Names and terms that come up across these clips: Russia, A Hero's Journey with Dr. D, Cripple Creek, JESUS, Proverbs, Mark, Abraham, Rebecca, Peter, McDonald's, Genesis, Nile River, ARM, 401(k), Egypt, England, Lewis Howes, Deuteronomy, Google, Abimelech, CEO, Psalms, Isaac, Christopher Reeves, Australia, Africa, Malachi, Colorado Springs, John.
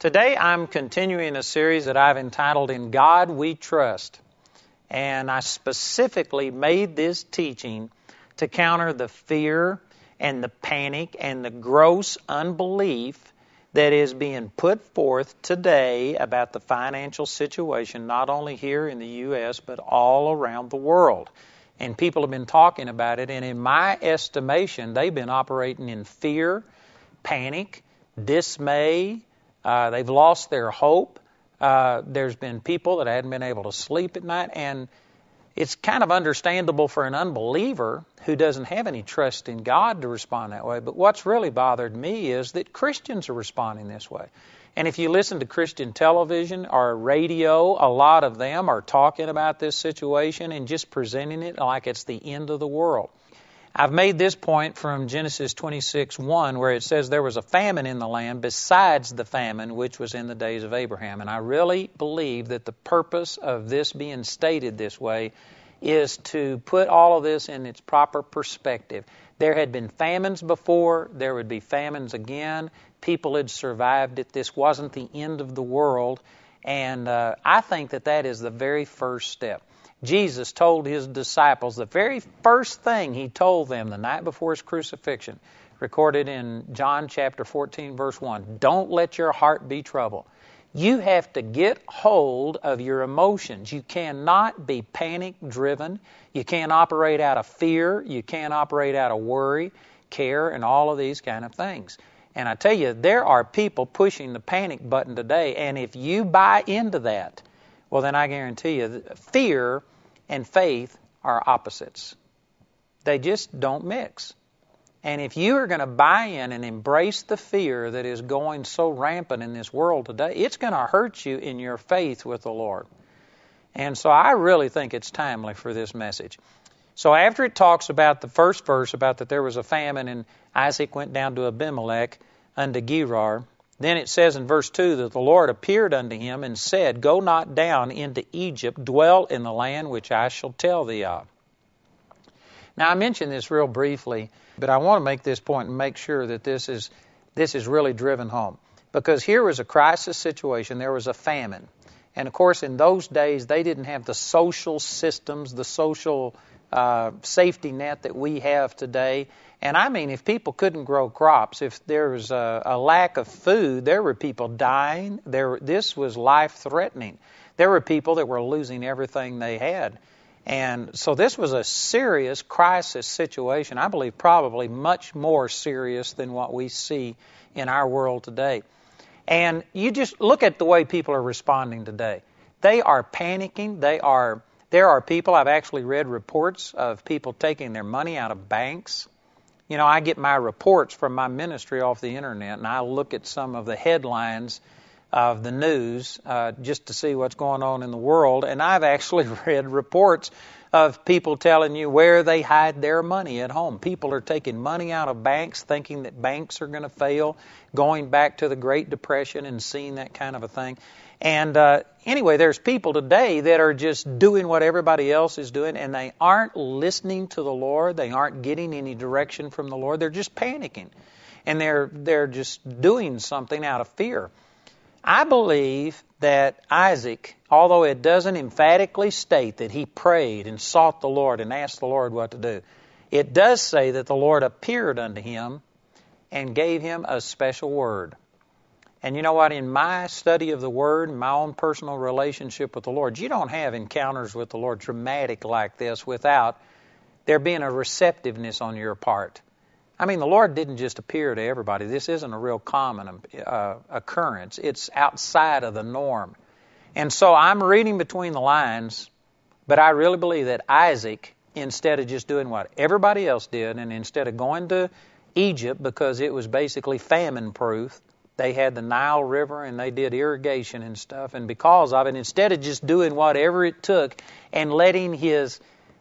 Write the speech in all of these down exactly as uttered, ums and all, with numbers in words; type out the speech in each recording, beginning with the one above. Today I'm continuing a series that I've entitled, In God We Trust. And I specifically made this teaching to counter the fear and the panic and the gross unbelief that is being put forth today about the financial situation, not only here in the U S, but all around the world. And people have been talking about it, and in my estimation, they've been operating in fear, panic, dismay. Uh, they've lost their hope. Uh, there's been people that hadn't been able to sleep at night. And it's kind of understandable for an unbeliever who doesn't have any trust in God to respond that way. But what's really bothered me is that Christians are responding this way. And if you listen to Christian television or radio, a lot of them are talking about this situation and just presenting it like it's the end of the world. I've made this point from Genesis twenty-six one, where it says there was a famine in the land besides the famine which was in the days of Abraham. And I really believe that the purpose of this being stated this way is to put all of this in its proper perspective. There had been famines before. There would be famines again. People had survived it. This wasn't the end of the world. And uh, I think that that is the very first step. Jesus told his disciples, the very first thing he told them the night before his crucifixion, recorded in John chapter fourteen, verse one, don't let your heart be troubled. You have to get hold of your emotions. You cannot be panic-driven. You can't operate out of fear. You can't operate out of worry, care, and all of these kind of things. And I tell you, there are people pushing the panic button today, and if you buy into that, well, then I guarantee you that fear and faith are opposites. They just don't mix. And if you are going to buy in and embrace the fear that is going so rampant in this world today, it's going to hurt you in your faith with the Lord. And so I really think it's timely for this message. So after it talks about the first verse about that there was a famine and Isaac went down to Abimelech unto Gerar, then it says in verse two that the Lord appeared unto him and said, Go not down into Egypt, dwell in the land which I shall tell thee of. Now, I mentioned this real briefly, but I want to make this point and make sure that this is, this is really driven home. Because here was a crisis situation. There was a famine. And, of course, in those days, they didn't have the social systems, the social uh, safety net that we have today. And I mean, if people couldn't grow crops, if there was a, a lack of food, there were people dying. There, this was life-threatening. There were people that were losing everything they had. And so this was a serious crisis situation, I believe probably much more serious than what we see in our world today. And you just look at the way people are responding today. They are panicking. They are. There are people, I've actually read reports of people taking their money out of banks. You know, I get my reports from my ministry off the internet, and I look at some of the headlines of the news uh, just to see what's going on in the world. And I've actually read reports of people telling you where they hide their money at home. People are taking money out of banks, thinking that banks are going to fail, going back to the Great Depression and seeing that kind of a thing. And uh, anyway, there's people today that are just doing what everybody else is doing, and they aren't listening to the Lord. They aren't getting any direction from the Lord. They're just panicking, and they're they're just doing something out of fear. I believe that Isaac, although it doesn't emphatically state that he prayed and sought the Lord and asked the Lord what to do, it does say that the Lord appeared unto him and gave him a special word. And you know what? In my study of the Word, my own personal relationship with the Lord, you don't have encounters with the Lord dramatic like this without there being a receptiveness on your part. I mean, the Lord didn't just appear to everybody. This isn't a real common uh, occurrence. It's outside of the norm. And so I'm reading between the lines, but I really believe that Isaac, instead of just doing what everybody else did, and instead of going to Egypt because it was basically famine-proof, they had the Nile River and they did irrigation and stuff. And because of it, instead of just doing whatever it took and letting his,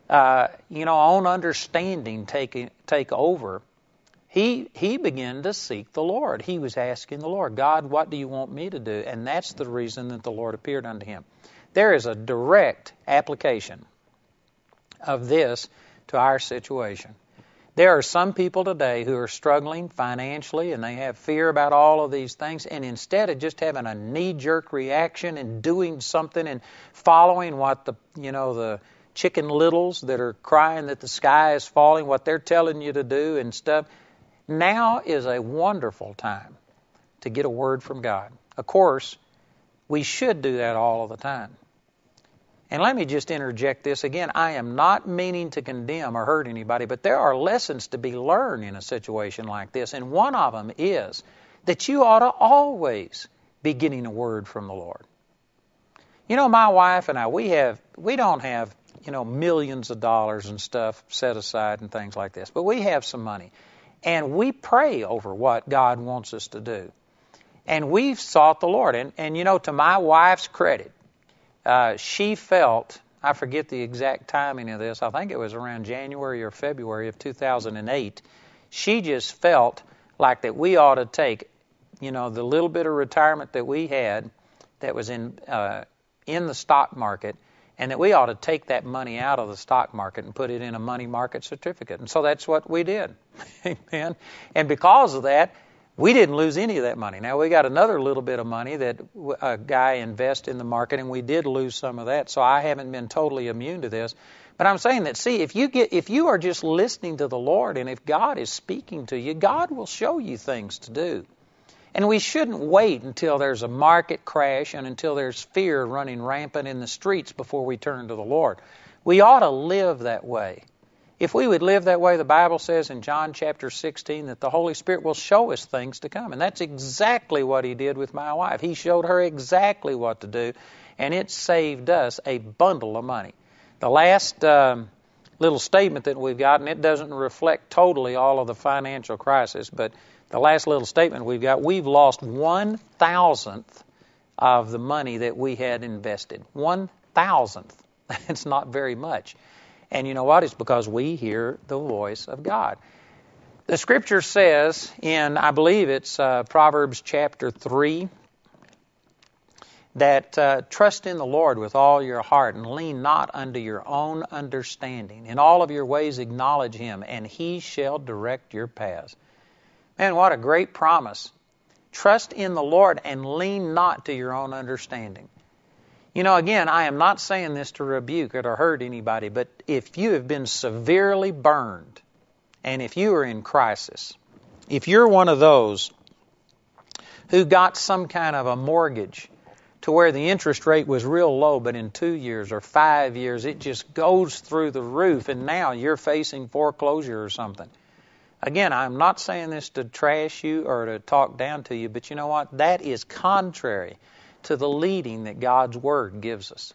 uh, you know, own understanding take take over, he he began to seek the Lord. He was asking the Lord, God, what do you want me to do? And that's the reason that the Lord appeared unto him. There is a direct application of this to our situation. There are some people today who are struggling financially and they have fear about all of these things, and instead of just having a knee-jerk reaction and doing something and following what the, you know, the chicken littles that are crying that the sky is falling, what they're telling you to do and stuff, now is a wonderful time to get a word from God. Of course, we should do that all of the time. And let me just interject this again. I am not meaning to condemn or hurt anybody, but there are lessons to be learned in a situation like this. And one of them is that you ought to always be getting a word from the Lord. You know, my wife and I, we have, we don't have, you know, millions of dollars and stuff set aside and things like this, but we have some money. And we pray over what God wants us to do. And we've sought the Lord. And, and you know, to my wife's credit, Uh, she felt, I forget the exact timing of this, I think it was around January or February of two thousand eight, she just felt like that we ought to take, you know, the little bit of retirement that we had that was in uh, in the stock market, and that we ought to take that money out of the stock market and put it in a money market certificate. And so that's what we did. Amen. And because of that, we didn't lose any of that money. Now, we got another little bit of money that a guy invested in the market, and we did lose some of that, so I haven't been totally immune to this. But I'm saying that, see, if you get, if you are just listening to the Lord, and if God is speaking to you, God will show you things to do. And we shouldn't wait until there's a market crash and until there's fear running rampant in the streets before we turn to the Lord. We ought to live that way. If we would live that way, the Bible says in John chapter sixteen that the Holy Spirit will show us things to come. And that's exactly what He did with my wife. He showed her exactly what to do, and it saved us a bundle of money. The last um, little statement that we've gotten, it doesn't reflect totally all of the financial crisis, but the last little statement we've got, we've lost one thousandth of the money that we had invested. One thousandth. That's not very much. And you know what? It's because we hear the voice of God. The Scripture says in, I believe it's uh, Proverbs chapter three, that uh, trust in the Lord with all your heart and lean not unto your own understanding. In all of your ways acknowledge Him, and He shall direct your paths. Man, what a great promise. Trust in the Lord and lean not to your own understanding. You know, again, I am not saying this to rebuke it or hurt anybody, but if you have been severely burned and if you are in crisis, if you're one of those who got some kind of a mortgage to where the interest rate was real low, but in two years or five years, it just goes through the roof and now you're facing foreclosure or something. Again, I'm not saying this to trash you or to talk down to you, but you know what? That is contrary to the leading that God's Word gives us.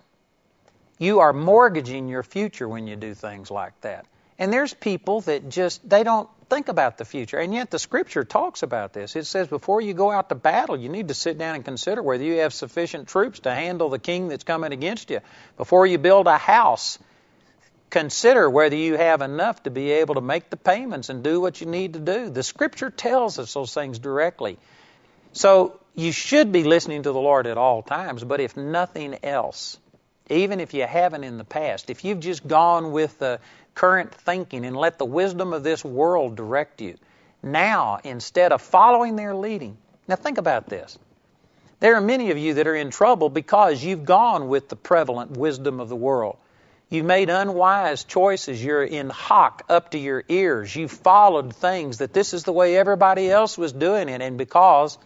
You are mortgaging your future when you do things like that. And there's people that just, they don't think about the future. And yet the Scripture talks about this. It says before you go out to battle, you need to sit down and consider whether you have sufficient troops to handle the king that's coming against you. Before you build a house, consider whether you have enough to be able to make the payments and do what you need to do. The Scripture tells us those things directly. So you should be listening to the Lord at all times, but if nothing else, even if you haven't in the past, if you've just gone with the current thinking and let the wisdom of this world direct you, now instead of following their leading, now think about this. There are many of you that are in trouble because you've gone with the prevalent wisdom of the world. You've made unwise choices. You're in hock up to your ears. You've followed things that this is the way everybody else was doing it, and because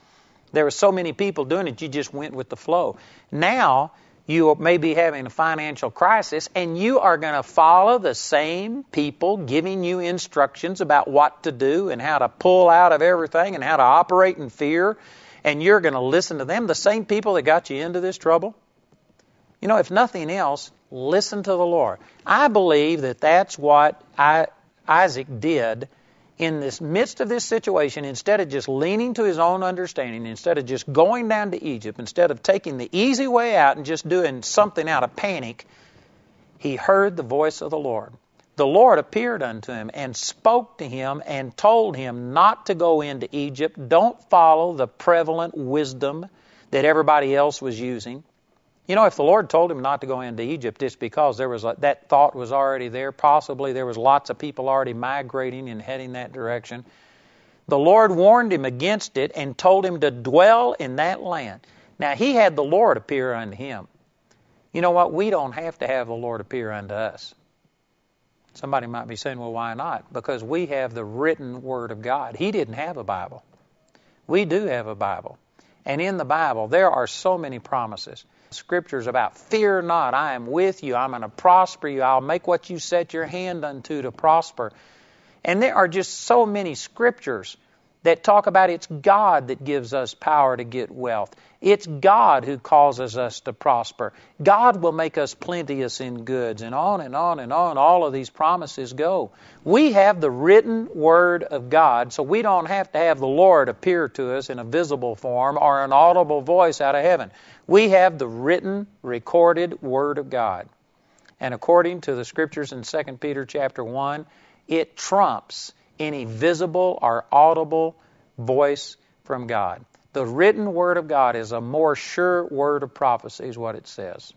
there were so many people doing it, you just went with the flow. Now, you may be having a financial crisis, and you are going to follow the same people giving you instructions about what to do and how to pull out of everything and how to operate in fear, and you're going to listen to them, the same people that got you into this trouble. You know, if nothing else, listen to the Lord. I believe that that's what Isaac did. In the midst of this situation, instead of just leaning to his own understanding, instead of just going down to Egypt, instead of taking the easy way out and just doing something out of panic, he heard the voice of the Lord. The Lord appeared unto him and spoke to him and told him not to go into Egypt. Don't follow the prevalent wisdom that everybody else was using. You know, if the Lord told him not to go into Egypt, it's because there was a, that thought was already there. Possibly there was lots of people already migrating and heading that direction. The Lord warned him against it and told him to dwell in that land. Now, he had the Lord appear unto him. You know what? We don't have to have the Lord appear unto us. Somebody might be saying, well, why not? Because we have the written Word of God. He didn't have a Bible. We do have a Bible. And in the Bible, there are so many promises. Scriptures about fear not, I am with you, I'm going to prosper you, I'll make what you set your hand unto to prosper. And there are just so many scriptures that talk about it's God that gives us power to get wealth. It's God who causes us to prosper. God will make us plenteous in goods, and on and on and on all of these promises go. We have the written Word of God, so we don't have to have the Lord appear to us in a visible form or an audible voice out of heaven. We have the written, recorded Word of God. And according to the Scriptures in Second Peter chapter one, it trumps any visible or audible voice from God. The written Word of God is a more sure word of prophecy, is what it says.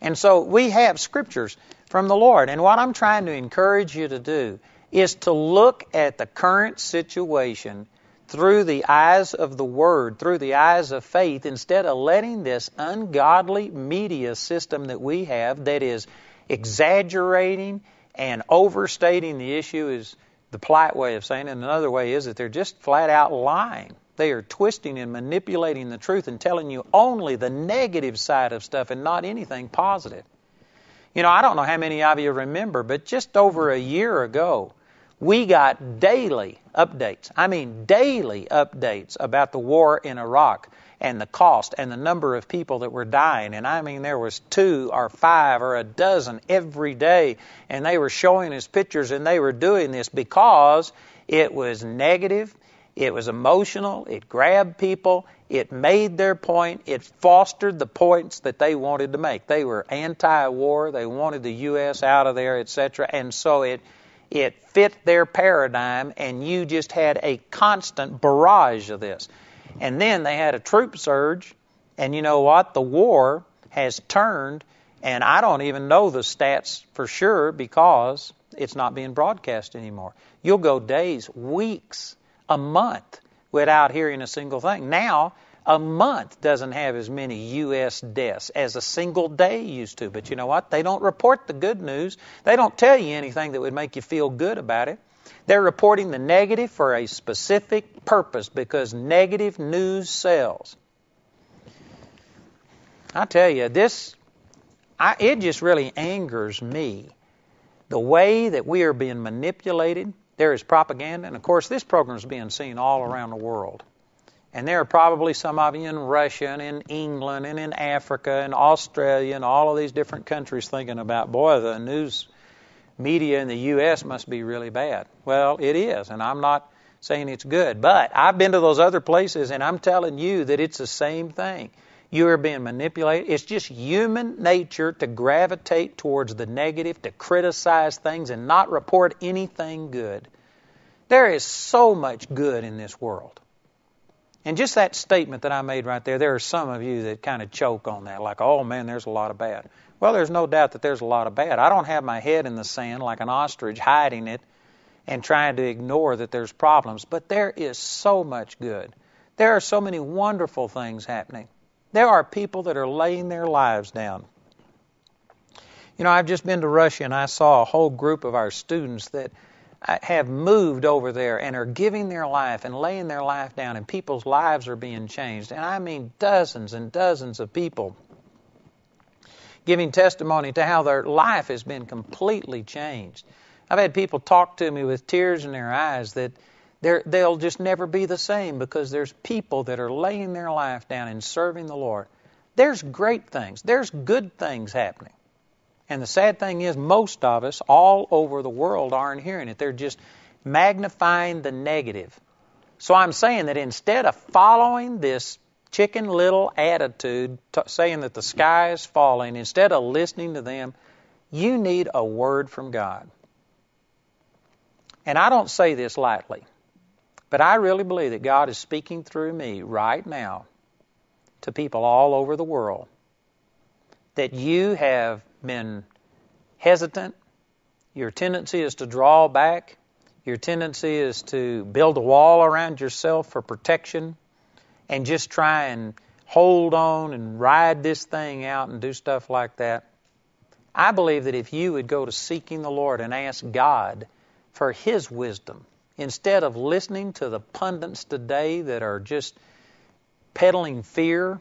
And so we have Scriptures from the Lord. And what I'm trying to encourage you to do is to look at the current situation through the eyes of the Word, through the eyes of faith, instead of letting this ungodly media system that we have that is exaggerating and overstating the issue is the polite way of saying it. Another way is that they're just flat out lying. They are twisting and manipulating the truth and telling you only the negative side of stuff and not anything positive. You know, I don't know how many of you remember, but just over a year ago, we got daily updates. I mean, daily updates about the war in Iraq and the cost and the number of people that were dying. And I mean, there was two or five or a dozen every day. And they were showing us pictures, and they were doing this because it was negative, it was emotional, it grabbed people, it made their point, it fostered the points that they wanted to make. They were anti-war, they wanted the U S out of there, et cetera. And so it It fit their paradigm, and you just had a constant barrage of this. And then they had a troop surge, and you know what? The war has turned, and I don't even know the stats for sure because it's not being broadcast anymore. You'll go days, weeks, a month without hearing a single thing. Now, a month doesn't have as many U S deaths as a single day used to. But you know what? They don't report the good news. They don't tell you anything that would make you feel good about it. They're reporting the negative for a specific purpose because negative news sells. I tell you, this, I, it just really angers me, the way that we are being manipulated. There is propaganda. And, of course, this program is being seen all around the world. And there are probably some of you in Russia and in England and in Africa and Australia and all of these different countries thinking about, boy, the news media in the U S must be really bad. Well, it is, and I'm not saying it's good. But I've been to those other places, and I'm telling you that it's the same thing. You are being manipulated. It's just human nature to gravitate towards the negative, to criticize things and not report anything good. There is so much good in this world. And just that statement that I made right there, there are some of you that kind of choke on that, like, oh, man, there's a lot of bad. Well, there's no doubt that there's a lot of bad. I don't have my head in the sand like an ostrich hiding it and trying to ignore that there's problems. But there is so much good. There are so many wonderful things happening. There are people that are laying their lives down. You know, I've just been to Russia, and I saw a whole group of our students that have moved over there and are giving their life and laying their life down, and people's lives are being changed. And I mean dozens and dozens of people giving testimony to how their life has been completely changed. I've had people talk to me with tears in their eyes that they'll just never be the same because there's people that are laying their life down and serving the Lord. There's great things. There's good things happening. And the sad thing is most of us all over the world aren't hearing it. They're just magnifying the negative. So I'm saying that instead of following this chicken little attitude, t- saying that the sky is falling, instead of listening to them, you need a word from God. And I don't say this lightly, but I really believe that God is speaking through me right now to people all over the world that you have been hesitant. Your tendency is to draw back. Your tendency is to build a wall around yourself for protection and just try and hold on and ride this thing out and do stuff like that. I believe that if you would go to seeking the Lord and ask God for His wisdom, instead of listening to the pundits today that are just peddling fear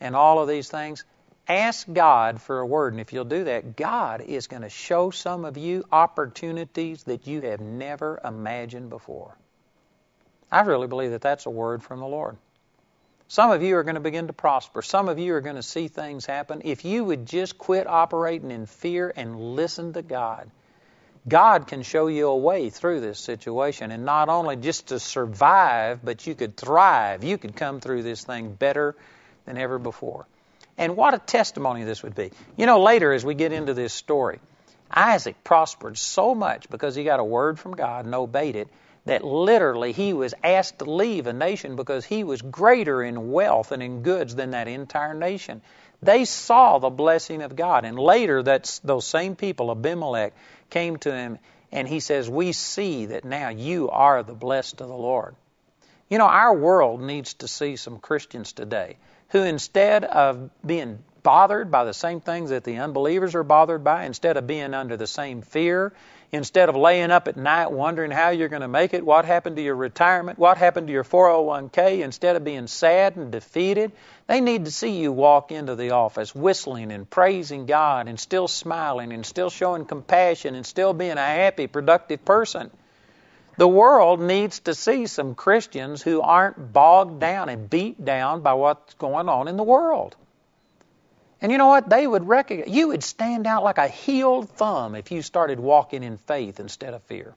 and all of these things, ask God for a word. And if you'll do that, God is going to show some of you opportunities that you have never imagined before. I really believe that that's a word from the Lord. Some of you are going to begin to prosper. Some of you are going to see things happen. If you would just quit operating in fear and listen to God, God can show you a way through this situation. And not only just to survive, but you could thrive. You could come through this thing better than ever before. And what a testimony this would be. You know, later as we get into this story, Isaac prospered so much because he got a word from God and obeyed it, that literally he was asked to leave a nation because he was greater in wealth and in goods than that entire nation. They saw the blessing of God. And later that's, those same people, Abimelech, came to him and he says, "We see that now you are the blessed of the Lord." You know, our world needs to see some Christians today who, instead of being bothered by the same things that the unbelievers are bothered by, instead of being under the same fear, instead of laying up at night wondering how you're going to make it, what happened to your retirement, what happened to your four oh one k, instead of being sad and defeated, they need to see you walk into the office whistling and praising God and still smiling and still showing compassion and still being a happy, productive person. The world needs to see some Christians who aren't bogged down and beat down by what's going on in the world. And you know what? They would recognize, you would stand out like a healed thumb if you started walking in faith instead of fear.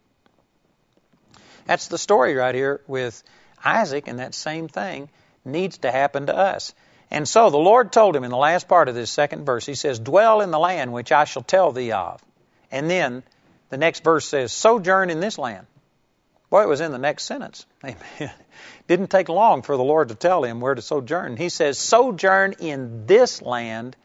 That's the story right here with Isaac, and that same thing needs to happen to us. And so the Lord told him in the last part of this second verse, He says, "Dwell in the land which I shall tell thee of." And then the next verse says, "Sojourn in this land." Boy, it was in the next sentence. Amen. Didn't take long for the Lord to tell him where to sojourn. He says, "Sojourn in this land,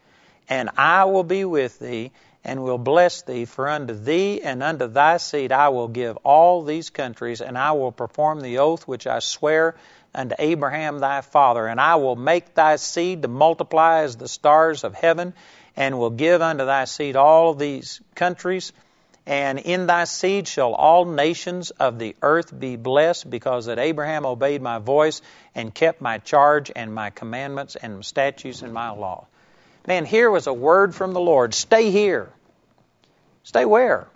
and I will be with thee, and will bless thee, for unto thee and unto thy seed I will give all these countries, and I will perform the oath which I swear unto Abraham thy father, and I will make thy seed to multiply as the stars of heaven, and will give unto thy seed all these countries. And in thy seed shall all nations of the earth be blessed, because that Abraham obeyed my voice and kept my charge and my commandments and my statutes and my law." Man, here was a word from the Lord. Stay here. Stay where?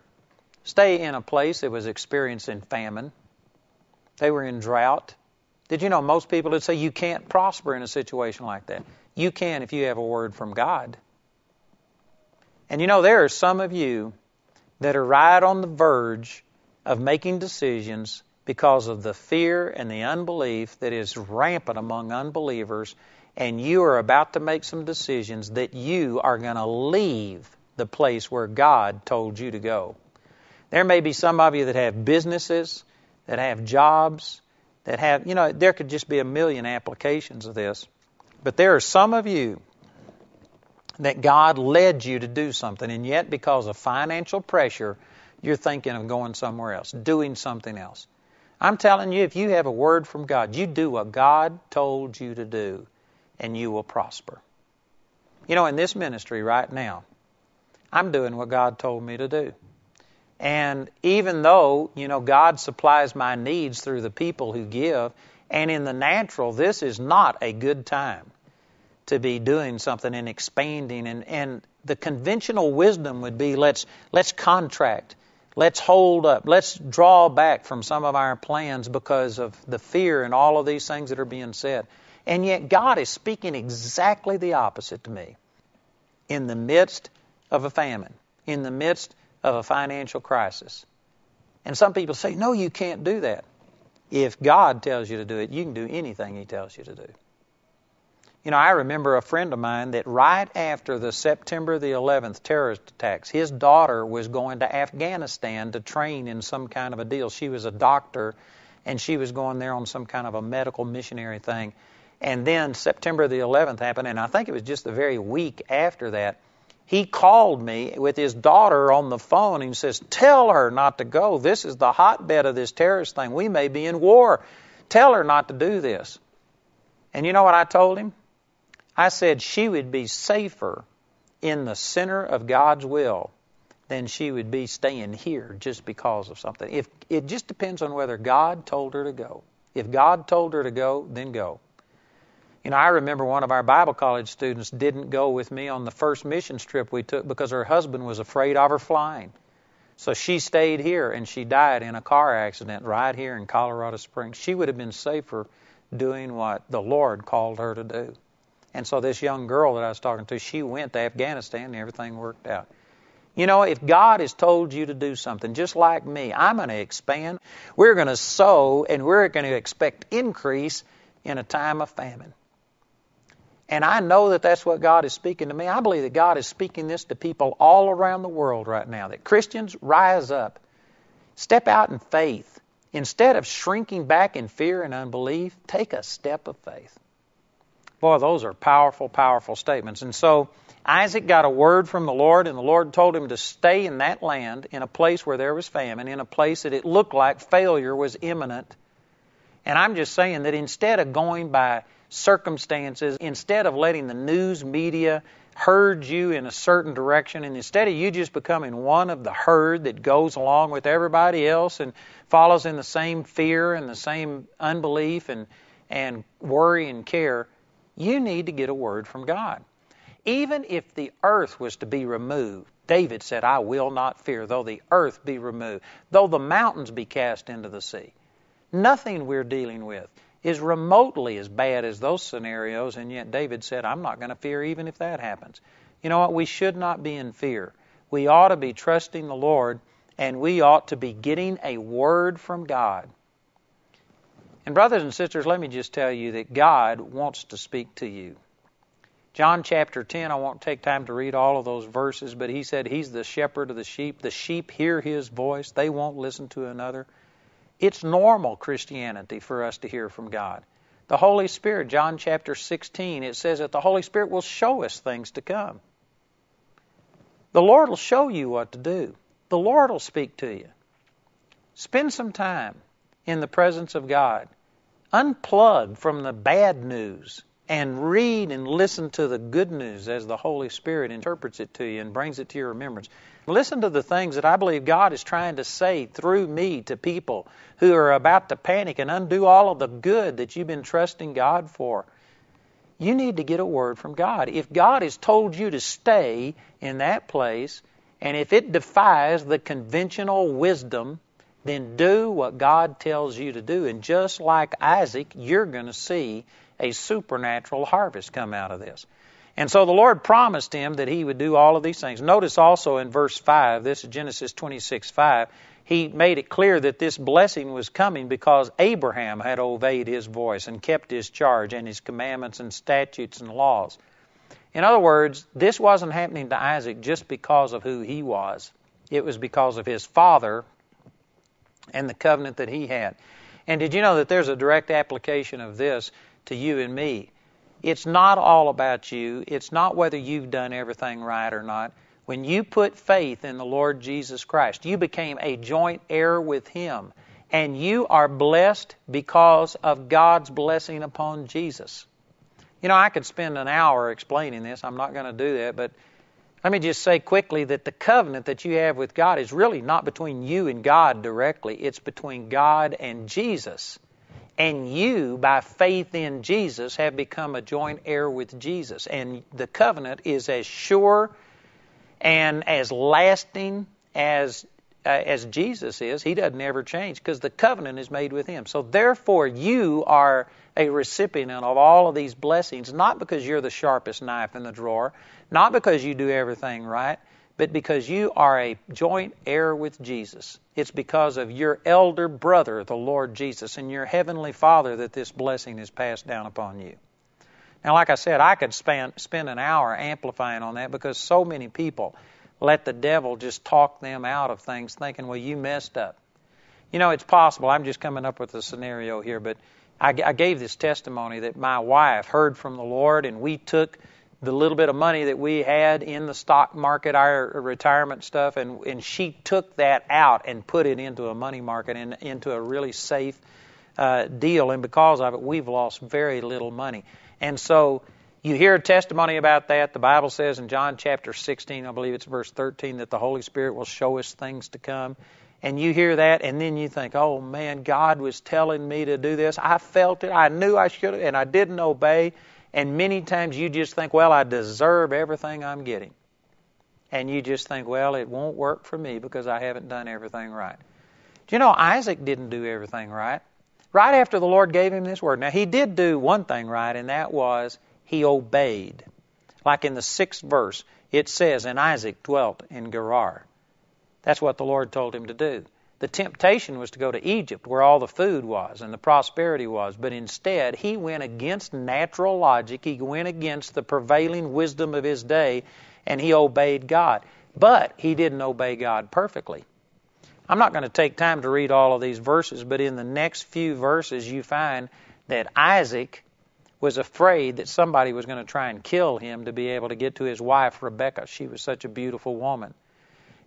Stay in a place that was experiencing famine. They were in drought. Did you know most people would say you can't prosper in a situation like that? You can if you have a word from God. And you know, there are some of you that are right on the verge of making decisions because of the fear and the unbelief that is rampant among unbelievers, and you are about to make some decisions that you are going to leave the place where God told you to go. There may be some of you that have businesses, that have jobs, that have, you know, there could just be a million applications of this, but there are some of you that God led you to do something, and yet because of financial pressure, you're thinking of going somewhere else, doing something else. I'm telling you, if you have a word from God, you do what God told you to do, and you will prosper. You know, in this ministry right now, I'm doing what God told me to do. And even though, you know, God supplies my needs through the people who give, and in the natural, this is not a good time to be doing something and expanding. And, and the conventional wisdom would be let's let's contract, let's hold up, let's draw back from some of our plans because of the fear and all of these things that are being said. And yet God is speaking exactly the opposite to me. In the midst of a famine, in the midst of a financial crisis. And some people say, "No, you can't do that." If God tells you to do it, you can do anything He tells you to do. You know, I remember a friend of mine that right after the September the eleventh terrorist attacks, his daughter was going to Afghanistan to train in some kind of a deal. She was a doctor, and she was going there on some kind of a medical missionary thing. And then September the eleventh happened, and I think it was just the very week after that, he called me with his daughter on the phone and says, tell her not to go. This is the hotbed of this terrorist thing. We may be in war. Tell her not to do this. And you know what I told him? I said she would be safer in the center of God's will than she would be staying here just because of something. If it just depends on whether God told her to go. If God told her to go, then go. You know, I remember one of our Bible college students didn't go with me on the first missions trip we took because her husband was afraid of her flying. So she stayed here, and she died in a car accident right here in Colorado Springs. She would have been safer doing what the Lord called her to do. And so this young girl that I was talking to, she went to Afghanistan, and everything worked out. You know, if God has told you to do something, just like me, I'm going to expand. We're going to sow, and we're going to expect increase in a time of famine. And I know that that's what God is speaking to me. I believe that God is speaking this to people all around the world right now, that Christians rise up, step out in faith. Instead of shrinking back in fear and unbelief, take a step of faith. Boy, those are powerful, powerful statements. And so Isaac got a word from the Lord, and the Lord told him to stay in that land, in a place where there was famine, in a place that it looked like failure was imminent. And I'm just saying that instead of going by circumstances, instead of letting the news media herd you in a certain direction, and instead of you just becoming one of the herd that goes along with everybody else and follows in the same fear and the same unbelief and, and worry and care, you need to get a word from God. Even if the earth was to be removed, David said, I will not fear, though the earth be removed, though the mountains be cast into the sea. Nothing we're dealing with is remotely as bad as those scenarios, and yet David said, I'm not going to fear even if that happens. You know what? We should not be in fear. We ought to be trusting the Lord, and we ought to be getting a word from God. And brothers and sisters, let me just tell you that God wants to speak to you. John chapter ten, I won't take time to read all of those verses, but he said he's the shepherd of the sheep. The sheep hear his voice. They won't listen to another. It's normal Christianity for us to hear from God. The Holy Spirit, John chapter sixteen, it says that the Holy Spirit will show us things to come. The Lord will show you what to do. The Lord will speak to you. Spend some time in the presence of God. Unplug from the bad news and read and listen to the good news as the Holy Spirit interprets it to you and brings it to your remembrance. Listen to the things that I believe God is trying to say through me to people who are about to panic and undo all of the good that you've been trusting God for. You need to get a word from God. If God has told you to stay in that place, and if it defies the conventional wisdom, then do what God tells you to do. And just like Isaac, you're going to see a supernatural harvest come out of this. And so the Lord promised him that he would do all of these things. Notice also in verse five, this is Genesis twenty-six five, he made it clear that this blessing was coming because Abraham had obeyed his voice and kept his charge and his commandments and statutes and laws. In other words, this wasn't happening to Isaac just because of who he was. It was because of his father and the covenant that he had. And did you know that there's a direct application of this to you and me? It's not all about you. It's not whether you've done everything right or not. When you put faith in the Lord Jesus Christ, you became a joint heir with Him, and you are blessed because of God's blessing upon Jesus. You know, I could spend an hour explaining this. I'm not going to do that, but let me just say quickly that the covenant that you have with God is really not between you and God directly. It's between God and Jesus. And you, by faith in Jesus, have become a joint heir with Jesus. And the covenant is as sure and as lasting as uh, as Jesus is. He doesn't ever change because the covenant is made with Him. So therefore, you are a recipient of all of these blessings, not because you're the sharpest knife in the drawer, not because you do everything right, but because you are a joint heir with Jesus. It's because of your elder brother, the Lord Jesus, and your heavenly Father that this blessing is passed down upon you. Now, like I said, I could spend, spend an hour amplifying on that because so many people let the devil just talk them out of things thinking, well, you messed up. You know, it's possible. I'm just coming up with a scenario here, but I, I gave this testimony that my wife heard from the Lord, and we took the little bit of money that we had in the stock market, our retirement stuff, and, and she took that out and put it into a money market and into a really safe uh, deal. And because of it, we've lost very little money. And so you hear a testimony about that. The Bible says in John chapter sixteen, I believe it's verse thirteen, that the Holy Spirit will show us things to come. And you hear that, and then you think, oh, man, God was telling me to do this. I felt it. I knew I should have, and I didn't obey. And many times you just think, well, I deserve everything I'm getting. And you just think, well, it won't work for me because I haven't done everything right. Do you know, Isaac didn't do everything right. Right after the Lord gave him this word. Now, he did do one thing right, and that was he obeyed. Like in the sixth verse, it says, and Isaac dwelt in Gerar. That's what the Lord told him to do. The temptation was to go to Egypt where all the food was and the prosperity was. But instead, he went against natural logic. He went against the prevailing wisdom of his day, and he obeyed God. But he didn't obey God perfectly. I'm not going to take time to read all of these verses, but in the next few verses you find that Isaac was afraid that somebody was going to try and kill him to be able to get to his wife, Rebecca. She was such a beautiful woman.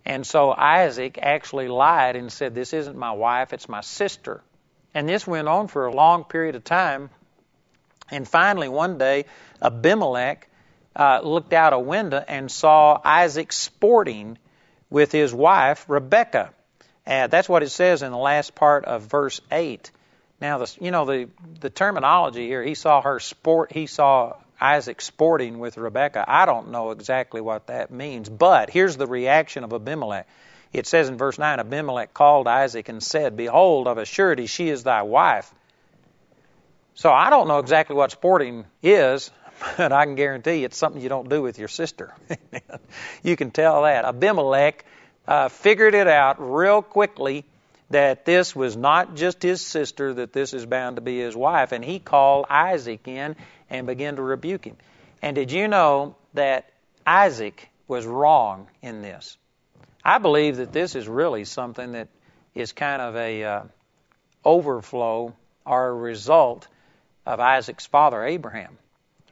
And so Isaac actually lied and said, this isn't my wife, it's my sister. And this went on for a long period of time. And finally, one day, Abimelech uh, looked out a window and saw Isaac sporting with his wife, Rebecca. And that's what it says in the last part of verse eight. Now, the, you know, the, the terminology here, he saw her sport, he saw Isaac sporting with Rebekah. I don't know exactly what that means, but here's the reaction of Abimelech. It says in verse nine, Abimelech called Isaac and said, behold, of a surety she is thy wife. So I don't know exactly what sporting is, but I can guarantee it's something you don't do with your sister. You can tell that. Abimelech uh, figured it out real quickly that this was not just his sister, that this is bound to be his wife. And he called Isaac in and began to rebuke him. And did you know that Isaac was wrong in this? I believe that this is really something that is kind of a uh, overflow or a result of Isaac's father, Abraham.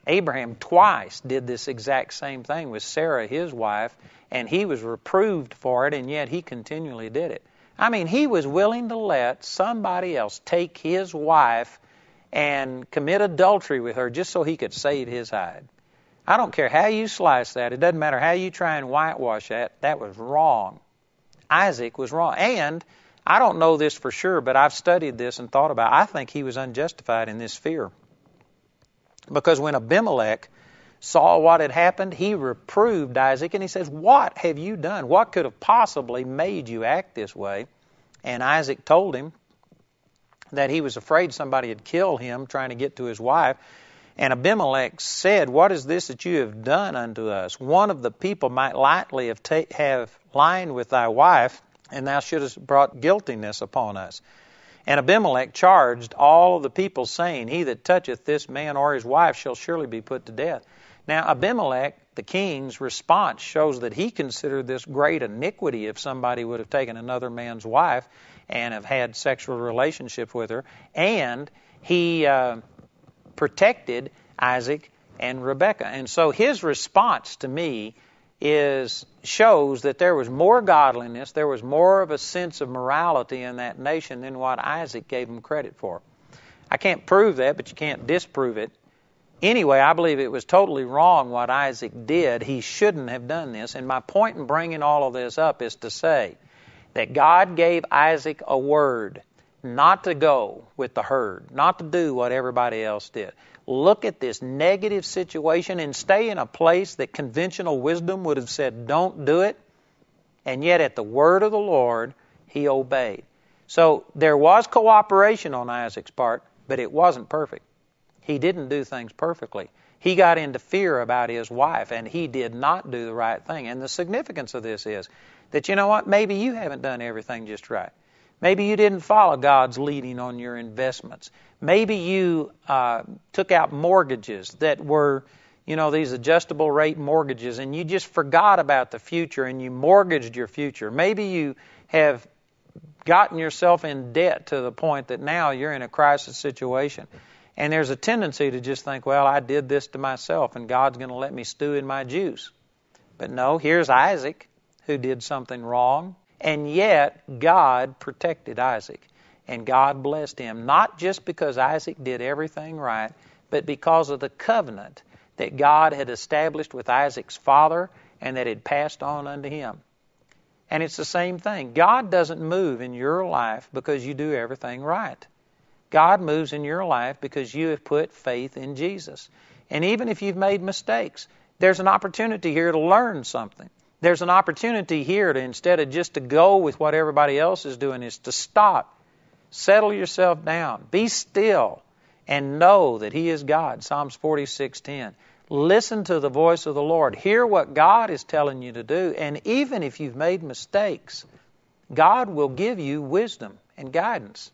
Abraham twice did this exact same thing with Sarah, his wife, and he was reproved for it, and yet he continually did it. I mean, he was willing to let somebody else take his wife and commit adultery with her just so he could save his hide. I don't care how you slice that. It doesn't matter how you try and whitewash that. That was wrong. Isaac was wrong. And I don't know this for sure, but I've studied this and thought about it. I think he was unjustified in this fear. Because when Abimelech saw what had happened, he reproved Isaac, and he says, what have you done? What could have possibly made you act this way? And Isaac told him that he was afraid somebody had killed him trying to get to his wife. And Abimelech said, what is this that you have done unto us? One of the people might lightly have, ta- have lined with thy wife, and thou shouldest brought guiltiness upon us. And Abimelech charged all of the people, saying, he that toucheth this man or his wife shall surely be put to death. Now, Abimelech, the king's response shows that he considered this great iniquity if somebody would have taken another man's wife and have had sexual relationship with her. And he uh, protected Isaac and Rebekah. And so his response to me is shows that there was more godliness, there was more of a sense of morality in that nation than what Isaac gave him credit for. I can't prove that, but you can't disprove it. Anyway, I believe it was totally wrong what Isaac did. He shouldn't have done this. And my point in bringing all of this up is to say that God gave Isaac a word not to go with the herd, not to do what everybody else did. Look at this negative situation and stay in a place that conventional wisdom would have said, don't do it. And yet at the word of the Lord, he obeyed. So there was cooperation on Isaac's part, but it wasn't perfect. He didn't do things perfectly. He got into fear about his wife, and he did not do the right thing. And the significance of this is that, you know what, maybe you haven't done everything just right. Maybe you didn't follow God's leading on your investments. Maybe you uh, took out mortgages that were, you know, these adjustable rate mortgages, and you just forgot about the future, and you mortgaged your future. Maybe you have gotten yourself in debt to the point that now you're in a crisis situation. And there's a tendency to just think, well, I did this to myself and God's going to let me stew in my juice. But no, here's Isaac who did something wrong, and yet God protected Isaac and God blessed him, not just because Isaac did everything right, but because of the covenant that God had established with Isaac's father and that had passed on unto him. And it's the same thing. God doesn't move in your life because you do everything right. God moves in your life because you have put faith in Jesus. And even if you've made mistakes, there's an opportunity here to learn something. There's an opportunity here to, instead of just to go with what everybody else is doing, is to stop, settle yourself down, be still, and know that He is God. Psalms forty-six ten. Listen to the voice of the Lord. Hear what God is telling you to do. And even if you've made mistakes, God will give you wisdom and guidance.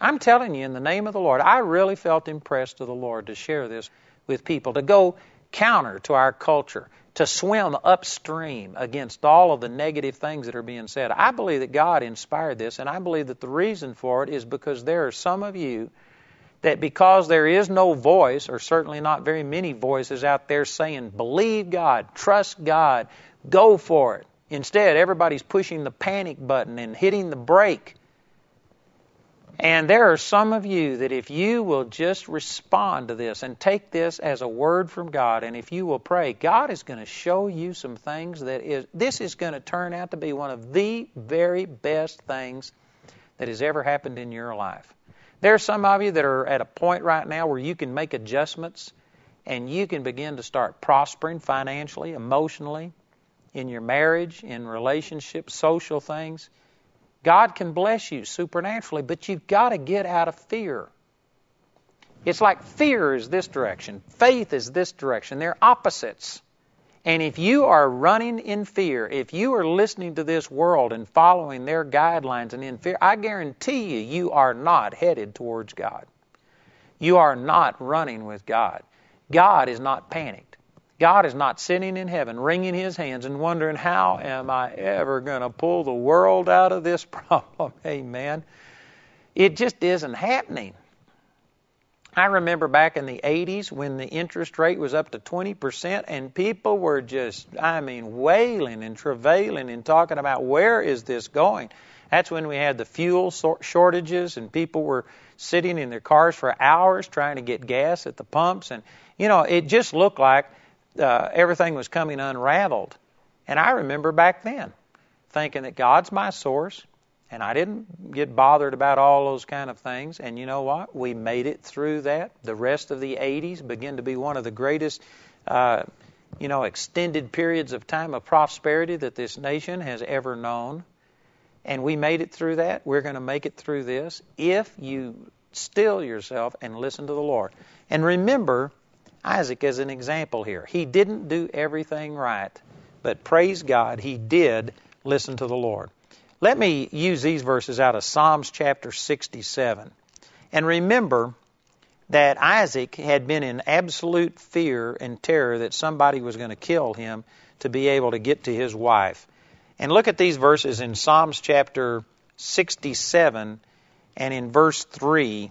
I'm telling you, in the name of the Lord, I really felt impressed of the Lord to share this with people, to go counter to our culture, to swim upstream against all of the negative things that are being said. I believe that God inspired this, and I believe that the reason for it is because there are some of you that, because there is no voice, or certainly not very many voices out there saying, believe God, trust God, go for it. Instead, everybody's pushing the panic button and hitting the brake. And there are some of you that if you will just respond to this and take this as a word from God, and if you will pray, God is going to show you some things that is, this is going to turn out to be one of the very best things that has ever happened in your life. There are some of you that are at a point right now where you can make adjustments and you can begin to start prospering financially, emotionally, in your marriage, in relationships, social things. God can bless you supernaturally, but you've got to get out of fear. It's like fear is this direction, faith is this direction. They're opposites. And if you are running in fear, if you are listening to this world and following their guidelines and in fear, I guarantee you, you are not headed towards God. You are not running with God. God is not panicked. God is not sitting in heaven, wringing His hands and wondering, how am I ever going to pull the world out of this problem? Amen. It just isn't happening. I remember back in the eighties when the interest rate was up to twenty percent and people were just, I mean, wailing and travailing and talking about, where is this going? That's when we had the fuel shortages and people were sitting in their cars for hours trying to get gas at the pumps. And, you know, it just looked like uh, everything was coming unraveled. And I remember back then thinking that God's my source. And I didn't get bothered about all those kind of things. And you know what? We made it through that. The rest of the eighties began to be one of the greatest, uh, you know, extended periods of time of prosperity that this nation has ever known. And we made it through that. We're going to make it through this if you still yourself and listen to the Lord. And remember Isaac as an example here. He didn't do everything right, but praise God, he did listen to the Lord. Let me use these verses out of Psalms chapter sixty-seven. And remember that Isaac had been in absolute fear and terror that somebody was going to kill him to be able to get to his wife. And look at these verses in Psalms chapter sixty-seven and in verse three.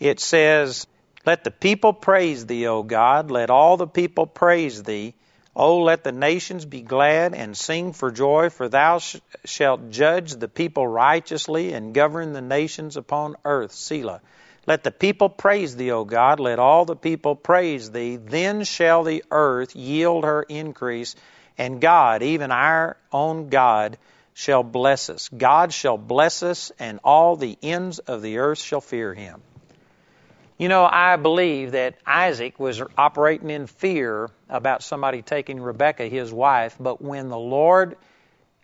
It says, "Let the people praise thee, O God. Let all the people praise thee. O let the nations be glad and sing for joy, for thou sh- shalt judge the people righteously and govern the nations upon earth." Selah. Let the people praise thee, O God. Let all the people praise thee. Then shall the earth yield her increase, and God, even our own God, shall bless us. God shall bless us, and all the ends of the earth shall fear him. You know, I believe that Isaac was operating in fear about somebody taking Rebecca, his wife, but when the Lord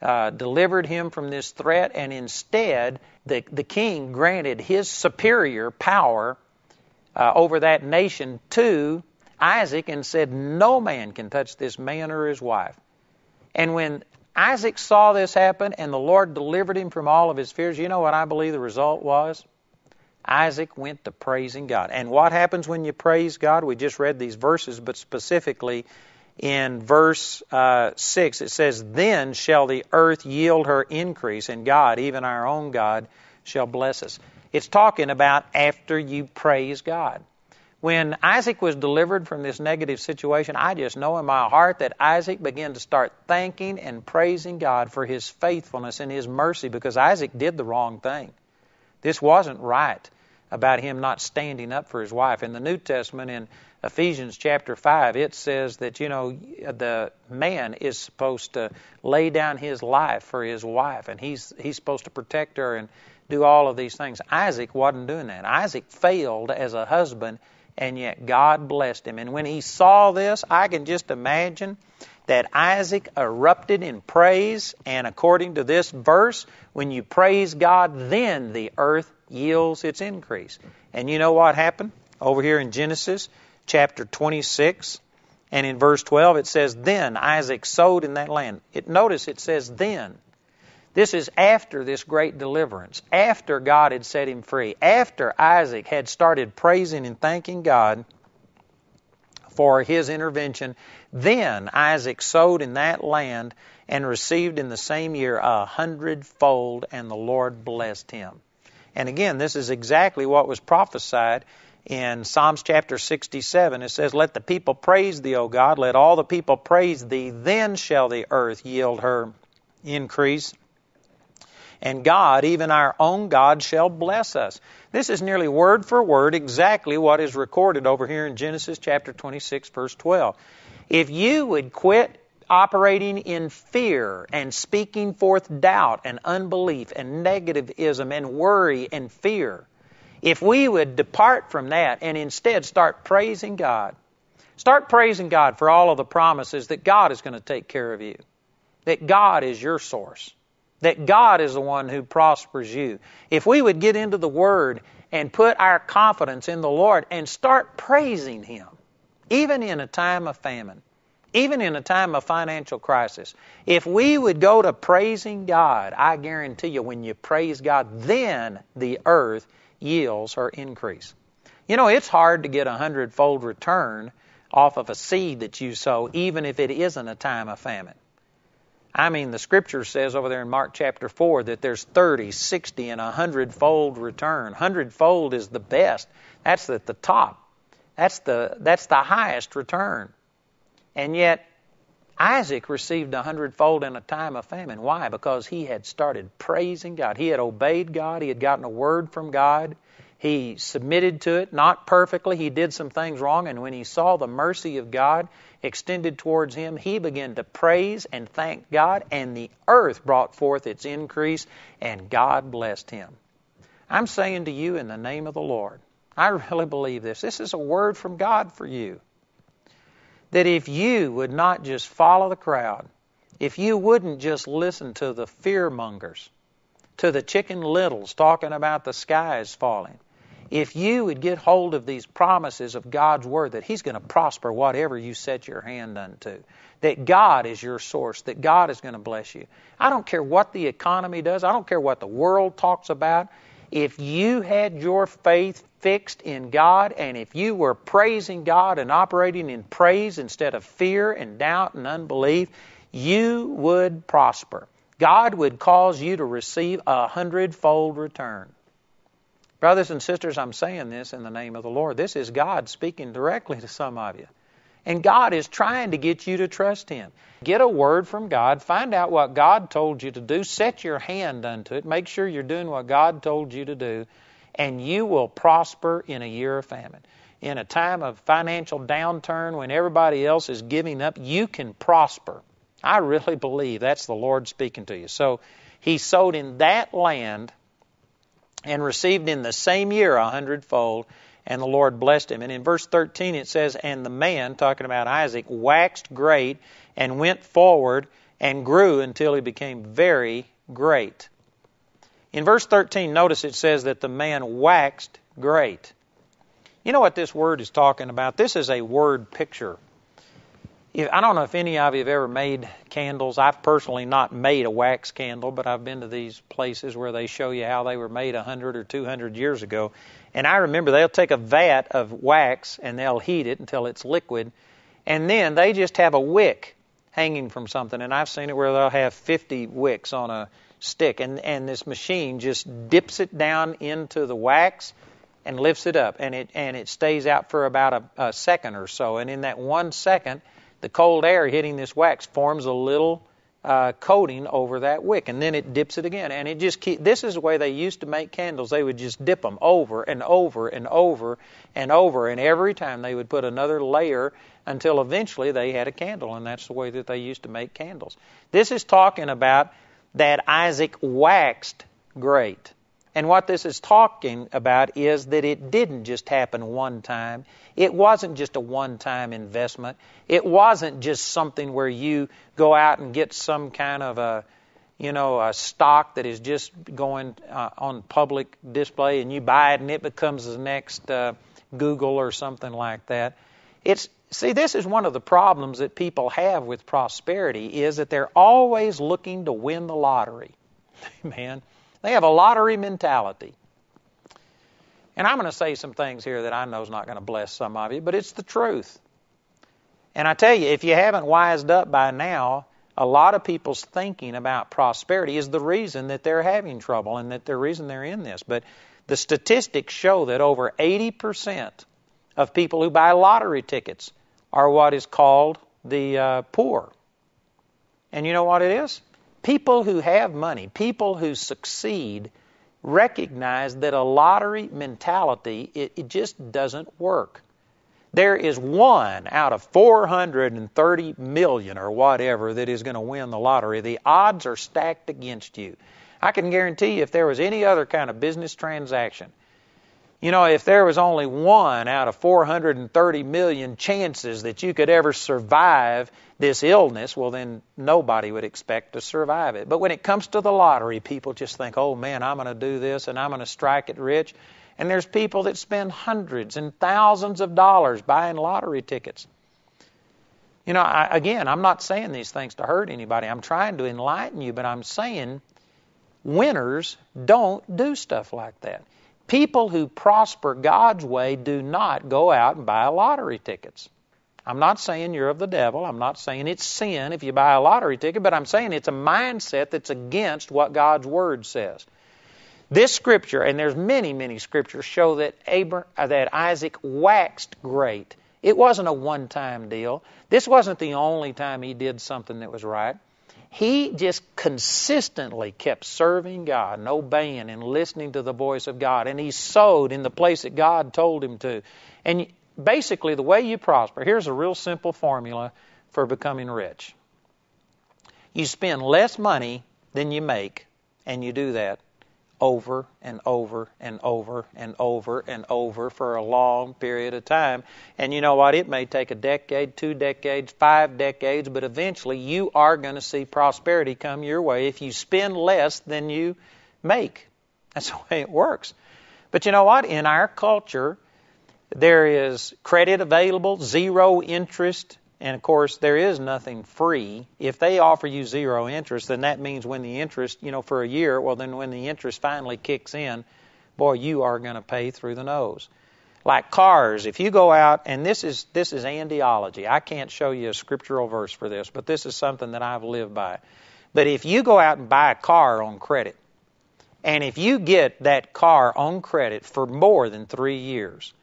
uh, delivered him from this threat, and instead the, the king granted his superior power uh, over that nation to Isaac and said, no man can touch this man or his wife. And when Isaac saw this happen and the Lord delivered him from all of his fears, you know what I believe the result was? Isaac went to praising God. And what happens when you praise God? We just read these verses, but specifically in verse uh, six, it says, "Then shall the earth yield her increase, and God, even our own God, shall bless us." It's talking about after you praise God. When Isaac was delivered from this negative situation, I just know in my heart that Isaac began to start thanking and praising God for his faithfulness and his mercy, because Isaac did the wrong thing. This wasn't right about him not standing up for his wife. In the New Testament, in Ephesians chapter five, it says that, you know, the man is supposed to lay down his life for his wife, and he's he's supposed to protect her and do all of these things. Isaac wasn't doing that. Isaac failed as a husband, and yet God blessed him. And when he saw this, I can just imagine that Isaac erupted in praise. And according to this verse, when you praise God, then the earth yields its increase. And you know what happened? Over here in Genesis chapter twenty-six, and in verse twelve, it says, "Then Isaac sowed in that land." It, notice it says then. This is after this great deliverance, after God had set him free, after Isaac had started praising and thanking God for his intervention. "Then Isaac sowed in that land and received in the same year a hundredfold, and the Lord blessed him." And again, this is exactly what was prophesied in Psalms chapter sixty-seven. It says, "Let the people praise thee, O God. Let all the people praise thee. Then shall the earth yield her increase. And God, even our own God, shall bless us." This is nearly word for word exactly what is recorded over here in Genesis chapter twenty-six, verse twelve. If you would quit operating in fear and speaking forth doubt and unbelief and negativism and worry and fear, if we would depart from that and instead start praising God, start praising God for all of the promises that God is going to take care of you, that God is your source, that God is the one who prospers you. If we would get into the Word and put our confidence in the Lord and start praising Him, even in a time of famine, even in a time of financial crisis, if we would go to praising God, I guarantee you, when you praise God, then the earth yields her increase. You know, it's hard to get a hundredfold return off of a seed that you sow, even if it isn't a time of famine. I mean, the Scripture says over there in Mark chapter four that there's thirty, sixty, and a hundredfold return. Hundredfold is the best. That's at the top. That's the, that's the highest return. And yet, Isaac received a hundredfold in a time of famine. Why? Because he had started praising God. He had obeyed God. He had gotten a word from God. He submitted to it, not perfectly. He did some things wrong, and when he saw the mercy of God extended towards him, he began to praise and thank God, and the earth brought forth its increase, and God blessed him. I'm saying to you in the name of the Lord, I really believe this. This is a word from God for you, that if you would not just follow the crowd, if you wouldn't just listen to the fearmongers, to the Chicken Littles talking about the skies falling, if you would get hold of these promises of God's Word, that He's going to prosper whatever you set your hand unto, that God is your source, that God is going to bless you. I don't care what the economy does. I don't care what the world talks about. If you had your faith fixed in God, and if you were praising God and operating in praise instead of fear and doubt and unbelief, you would prosper. God would cause you to receive a hundredfold return. Brothers and sisters, I'm saying this in the name of the Lord. This is God speaking directly to some of you. And God is trying to get you to trust Him. Get a word from God. Find out what God told you to do. Set your hand unto it. Make sure you're doing what God told you to do. And you will prosper in a year of famine. In a time of financial downturn, when everybody else is giving up, you can prosper. I really believe that's the Lord speaking to you. So he sowed in that land and received in the same year a hundredfold, and the Lord blessed him. And in verse thirteen it says, "And the man," talking about Isaac, "waxed great and went forward and grew until he became very great." In verse thirteen, notice it says that the man waxed great. You know what this word is talking about? This is a word picture. I don't know if any of you have ever made candles. I've personally not made a wax candle, but I've been to these places where they show you how they were made one hundred or two hundred years ago. And I remember they'll take a vat of wax and they'll heat it until it's liquid, and then they just have a wick hanging from something. And I've seen it where they'll have fifty wicks on a stick, and, and this machine just dips it down into the wax and lifts it up, and it and it stays out for about a, a second or so. And in that one second, the cold air hitting this wax forms a little uh, coating over that wick, and then it dips it again. And it just keep, this is the way they used to make candles. They would just dip them over and over and over and over, and every time they would put another layer until eventually they had a candle, and that's the way that they used to make candles. This is talking about that Isaac waxed great. And what this is talking about is that it didn't just happen one time. It wasn't just a one-time investment. It wasn't just something where you go out and get some kind of a, you know, a stock that is just going uh, on public display, and you buy it and it becomes the next uh, Google or something like that. It's See, this is one of the problems that people have with prosperity, is that they're always looking to win the lottery. Amen. They have a lottery mentality. And I'm going to say some things here that I know is not going to bless some of you, but it's the truth. And I tell you, if you haven't wised up by now, a lot of people's thinking about prosperity is the reason that they're having trouble and that the reason they're in this. But the statistics show that over eighty percent of people who buy lottery tickets are what is called the uh, poor. And you know what it is? People who have money, people who succeed, recognize that a lottery mentality, it, it just doesn't work. There is one out of four hundred thirty million or whatever that is going to win the lottery. The odds are stacked against you. I can guarantee you, if there was any other kind of business transaction, you know, if there was only one out of four hundred thirty million chances that you could ever survive this illness, well, then nobody would expect to survive it. But when it comes to the lottery, people just think, oh, man, I'm going to do this and I'm going to strike it rich. And there's people that spend hundreds and thousands of dollars buying lottery tickets. You know, I, again, I'm not saying these things to hurt anybody. I'm trying to enlighten you, but I'm saying winners don't do stuff like that. People who prosper God's way do not go out and buy lottery tickets. I'm not saying you're of the devil. I'm not saying it's sin if you buy a lottery ticket, but I'm saying it's a mindset that's against what God's Word says. This scripture, and there's many, many scriptures, show that Abra- that Isaac waxed great. It wasn't a one-time deal. This wasn't the only time he did something that was right. He just consistently kept serving God and obeying and listening to the voice of God. And he sowed in the place that God told him to. And basically, the way you prosper, here's a real simple formula for becoming rich. You spend less money than you make, and you do that over and over and over and over and over for a long period of time. And you know what? It may take a decade, two decades, five decades, but eventually you are going to see prosperity come your way if you spend less than you make. That's the way it works. But you know what? In our culture, there is credit available, zero interest, and of course, there is nothing free. If they offer you zero interest, then that means when the interest, you know, for a year, well, then when the interest finally kicks in, boy, you are going to pay through the nose. Like cars, if you go out, and this is this is andiology. I can't show you a scriptural verse for this, but this is something that I've lived by. But if you go out and buy a car on credit, and if you get that car on credit for more than three years,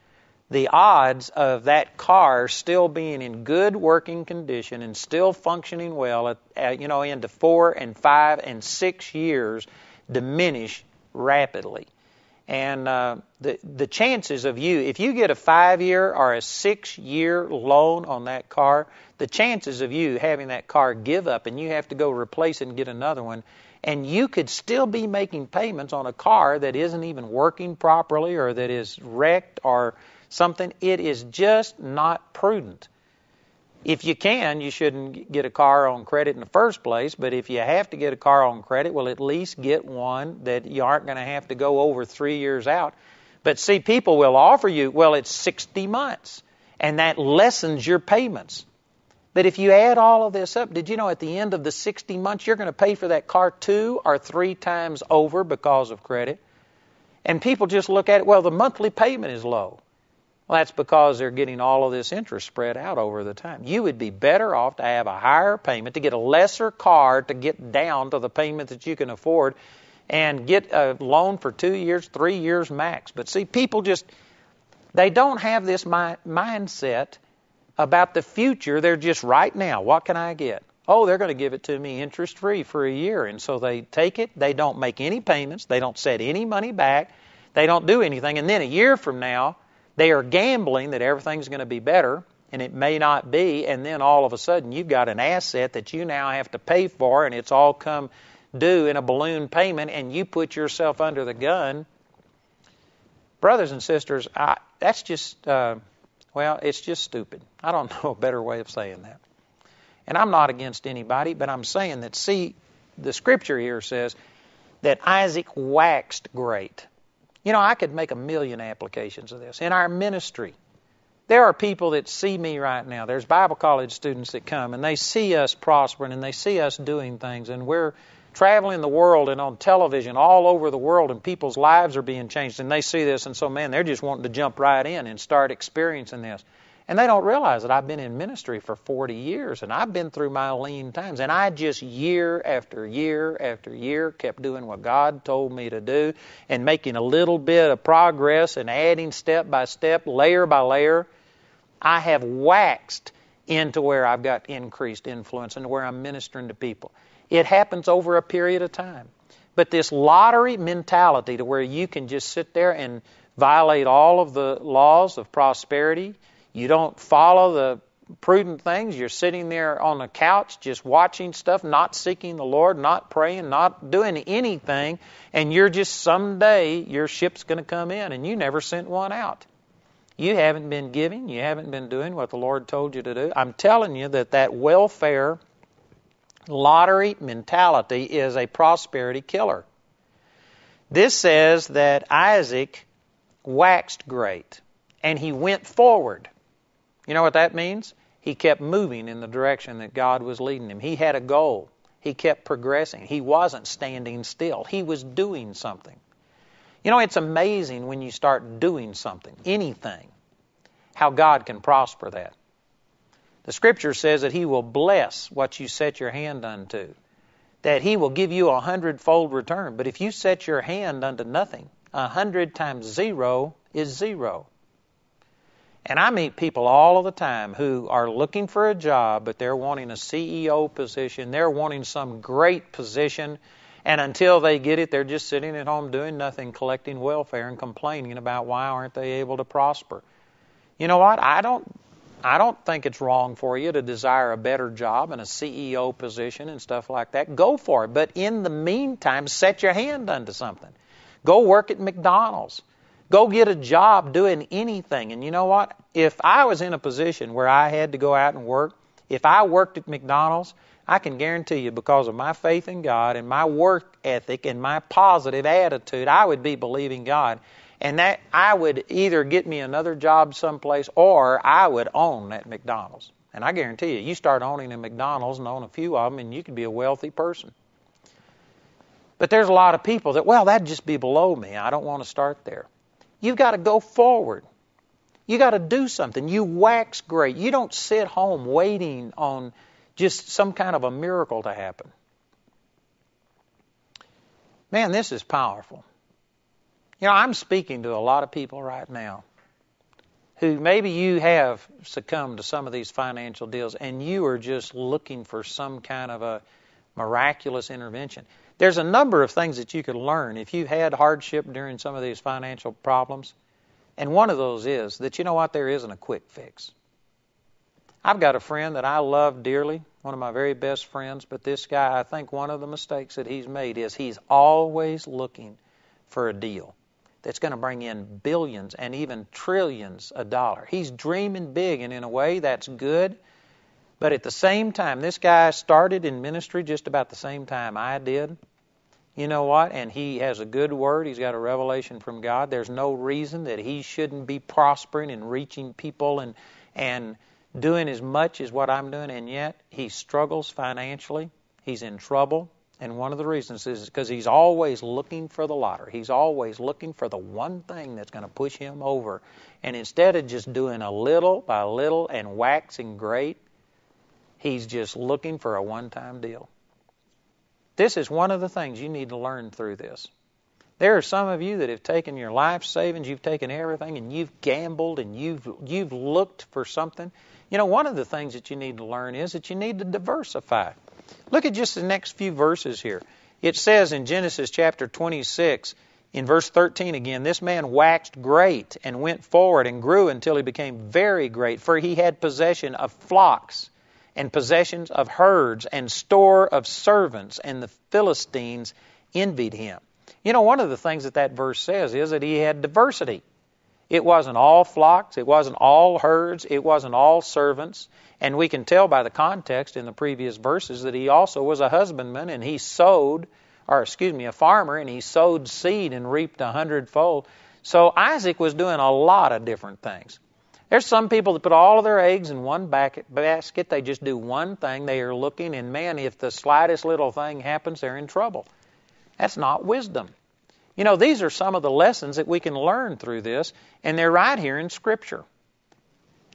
the odds of that car still being in good working condition and still functioning well, at, at, you know, into four and five and six years diminish rapidly. And uh, the the chances of you, if you get a five-year or a six-year loan on that car, the chances of you having that car give up and you have to go replace it and get another one, and you could still be making payments on a car that isn't even working properly or that is wrecked or something, it is just not prudent. If you can, you shouldn't get a car on credit in the first place, but if you have to get a car on credit, well, at least get one that you aren't going to have to go over three years out. But see, people will offer you, well, it's sixty months, and that lessens your payments. But if you add all of this up, did you know at the end of the sixty months, you're going to pay for that car two or three times over because of credit? And people just look at it, well, the monthly payment is low. Well, that's because they're getting all of this interest spread out over the time. You would be better off to have a higher payment, to get a lesser car, to get down to the payment that you can afford, and get a loan for two years, three years max. But see, people just, they don't have this mi- mindset about the future. They're just right now, what can I get? Oh, they're going to give it to me interest-free for a year. And so they take it. They don't make any payments. They don't set any money back. They don't do anything. And then a year from now, they are gambling that everything's going to be better, and it may not be, and then all of a sudden you've got an asset that you now have to pay for, and it's all come due in a balloon payment, and you put yourself under the gun. Brothers and sisters, I, that's just, uh, well, it's just stupid. I don't know a better way of saying that. And I'm not against anybody, but I'm saying that, see, the Scripture here says that Isaac waxed great. You know, I could make a million applications of this. In our ministry, there are people that see me right now. There's Bible college students that come, and they see us prospering, and they see us doing things, and we're traveling the world and on television all over the world, and people's lives are being changed, and they see this, and so, man, they're just wanting to jump right in and start experiencing this. And they don't realize that I've been in ministry for forty years, and I've been through my lean times, and I just year after year after year kept doing what God told me to do and making a little bit of progress and adding step by step, layer by layer. I have waxed into where I've got increased influence and where I'm ministering to people. It happens over a period of time. But this lottery mentality to where you can just sit there and violate all of the laws of prosperity, you don't follow the prudent things. You're sitting there on the couch just watching stuff, not seeking the Lord, not praying, not doing anything, and you're just someday your ship's going to come in, and you never sent one out. You haven't been giving. You haven't been doing what the Lord told you to do. I'm telling you that that welfare lottery mentality is a prosperity killer. This says that Isaac waxed great, and he went forward. You know what that means? He kept moving in the direction that God was leading him. He had a goal. He kept progressing. He wasn't standing still. He was doing something. You know, it's amazing when you start doing something, anything, how God can prosper that. The Scripture says that He will bless what you set your hand unto, that He will give you a hundredfold return. But if you set your hand unto nothing, a hundred times zero is zero. And I meet people all of the time who are looking for a job, but they're wanting a C E O position. They're wanting some great position. And until they get it, they're just sitting at home doing nothing, collecting welfare and complaining about why aren't they able to prosper. You know what? I don't, I don't think it's wrong for you to desire a better job and a C E O position and stuff like that. Go for it. But in the meantime, set your hand unto something. Go work at McDonald's. Go get a job doing anything. And you know what? If I was in a position where I had to go out and work, if I worked at McDonald's, I can guarantee you because of my faith in God and my work ethic and my positive attitude, I would be believing God. And that I would either get me another job someplace or I would own that McDonald's. And I guarantee you, you start owning a McDonald's and own a few of them and you could be a wealthy person. But there's a lot of people that, well, that'd just be below me. I don't want to start there. You've got to go forward. You got to do something. You wax great. You don't sit home waiting on just some kind of a miracle to happen. Man, this is powerful. You know, I'm speaking to a lot of people right now who maybe you have succumbed to some of these financial deals and you are just looking for some kind of a miraculous intervention. There's a number of things that you could learn if you had hardship during some of these financial problems. And one of those is that, you know what, there isn't a quick fix. I've got a friend that I love dearly, one of my very best friends, but this guy, I think one of the mistakes that he's made is he's always looking for a deal that's going to bring in billions and even trillions of dollars. He's dreaming big, and in a way that's good. But at the same time, this guy started in ministry just about the same time I did. You know what? And he has a good word. He's got a revelation from God. There's no reason that he shouldn't be prospering and reaching people and and doing as much as what I'm doing. And yet he struggles financially. He's in trouble. And one of the reasons is because he's always looking for the lottery. He's always looking for the one thing that's going to push him over. And instead of just doing a little by little and waxing great, he's just looking for a one-time deal. This is one of the things you need to learn through this. There are some of you that have taken your life savings, you've taken everything, and you've gambled, and you've you've looked for something. You know, one of the things that you need to learn is that you need to diversify. Look at just the next few verses here. It says in Genesis chapter twenty-six, in verse thirteen again, this man waxed great and went forward and grew until he became very great, for he had possession of flocks and possessions of herds and store of servants, and the Philistines envied him. You know, one of the things that that verse says is that he had diversity. It wasn't all flocks, it wasn't all herds, it wasn't all servants. And we can tell by the context in the previous verses that he also was a husbandman, and he sowed, or excuse me, a farmer, and he sowed seed and reaped a hundredfold. So Isaac was doing a lot of different things. There's some people that put all of their eggs in one basket. They just do one thing. They are looking, and man, if the slightest little thing happens, they're in trouble. That's not wisdom. You know, these are some of the lessons that we can learn through this, and they're right here in Scripture.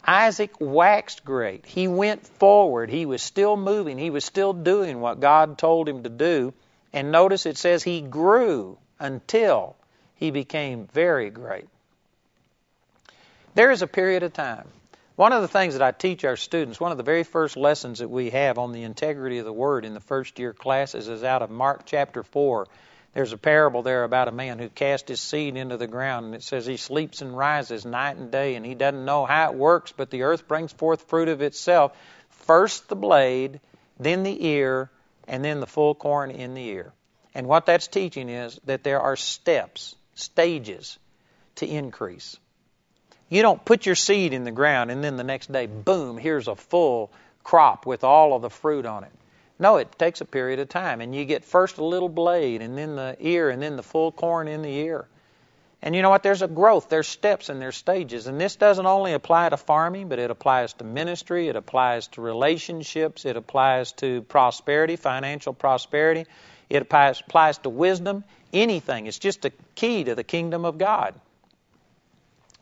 Isaac waxed great. He went forward. He was still moving. He was still doing what God told him to do. And notice it says he grew until he became very great. There is a period of time. One of the things that I teach our students, one of the very first lessons that we have on the integrity of the Word in the first year classes is out of Mark chapter four. There's a parable there about a man who cast his seed into the ground, and it says he sleeps and rises night and day, and he doesn't know how it works, but the earth brings forth fruit of itself. First the blade, then the ear, and then the full corn in the ear. And what that's teaching is that there are steps, stages to increase. You don't put your seed in the ground and then the next day, boom, here's a full crop with all of the fruit on it. No, it takes a period of time. And you get first a little blade and then the ear and then the full corn in the ear. And you know what? There's a growth. There's steps and there's stages. And this doesn't only apply to farming, but it applies to ministry. It applies to relationships. It applies to prosperity, financial prosperity. It applies, applies to wisdom, anything. It's just the key to the kingdom of God.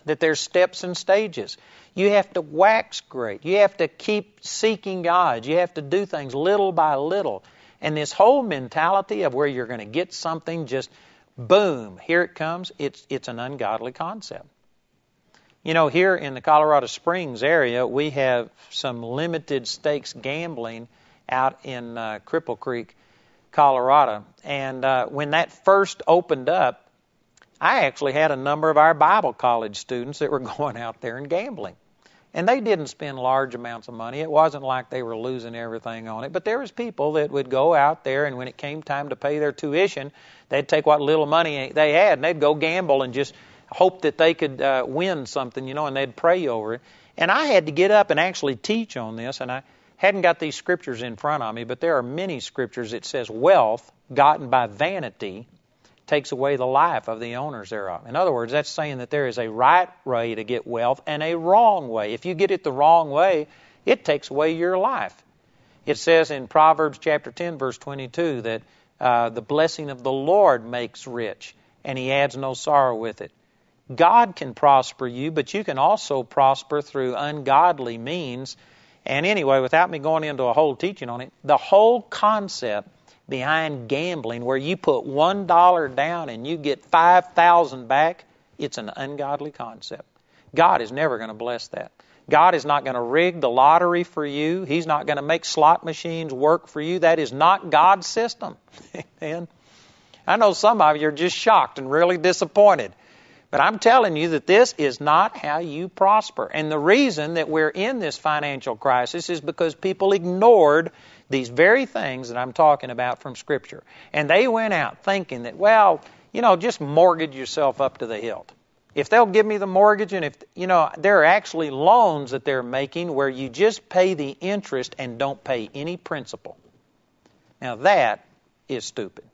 That there's steps and stages. You have to wax great. You have to keep seeking God. You have to do things little by little. And this whole mentality of where you're going to get something just boom, here it comes, it's it's an ungodly concept. You know, here in the Colorado Springs area, we have some limited stakes gambling out in uh, Cripple Creek, Colorado. And uh, when that first opened up, I actually had a number of our Bible college students that were going out there and gambling. And they didn't spend large amounts of money. It wasn't like they were losing everything on it. But there was people that would go out there, and when it came time to pay their tuition, they'd take what little money they had, and they'd go gamble and just hope that they could uh, win something, you know, and they'd pray over it. And I had to get up and actually teach on this, and I hadn't got these scriptures in front of me, but there are many scriptures that says wealth gotten by vanity takes away the life of the owners thereof. In other words, that's saying that there is a right way to get wealth and a wrong way. If you get it the wrong way, it takes away your life. It says in Proverbs chapter ten, verse twenty-two, that uh, the blessing of the Lord makes rich, and He adds no sorrow with it. God can prosper you, but you can also prosper through ungodly means. And anyway, without me going into a whole teaching on it, the whole concept behind gambling, where you put one dollar down and you get five thousand back, it's an ungodly concept. God is never going to bless that. God is not going to rig the lottery for you. He's not going to make slot machines work for you. That is not God's system. Amen. I know some of you are just shocked and really disappointed, but I'm telling you that this is not how you prosper. And the reason that we're in this financial crisis is because people ignored these very things that I'm talking about from Scripture. And they went out thinking that, well, you know, just mortgage yourself up to the hilt. If they'll give me the mortgage, and if, you know, there are actually loans that they're making where you just pay the interest and don't pay any principal. Now that is stupid.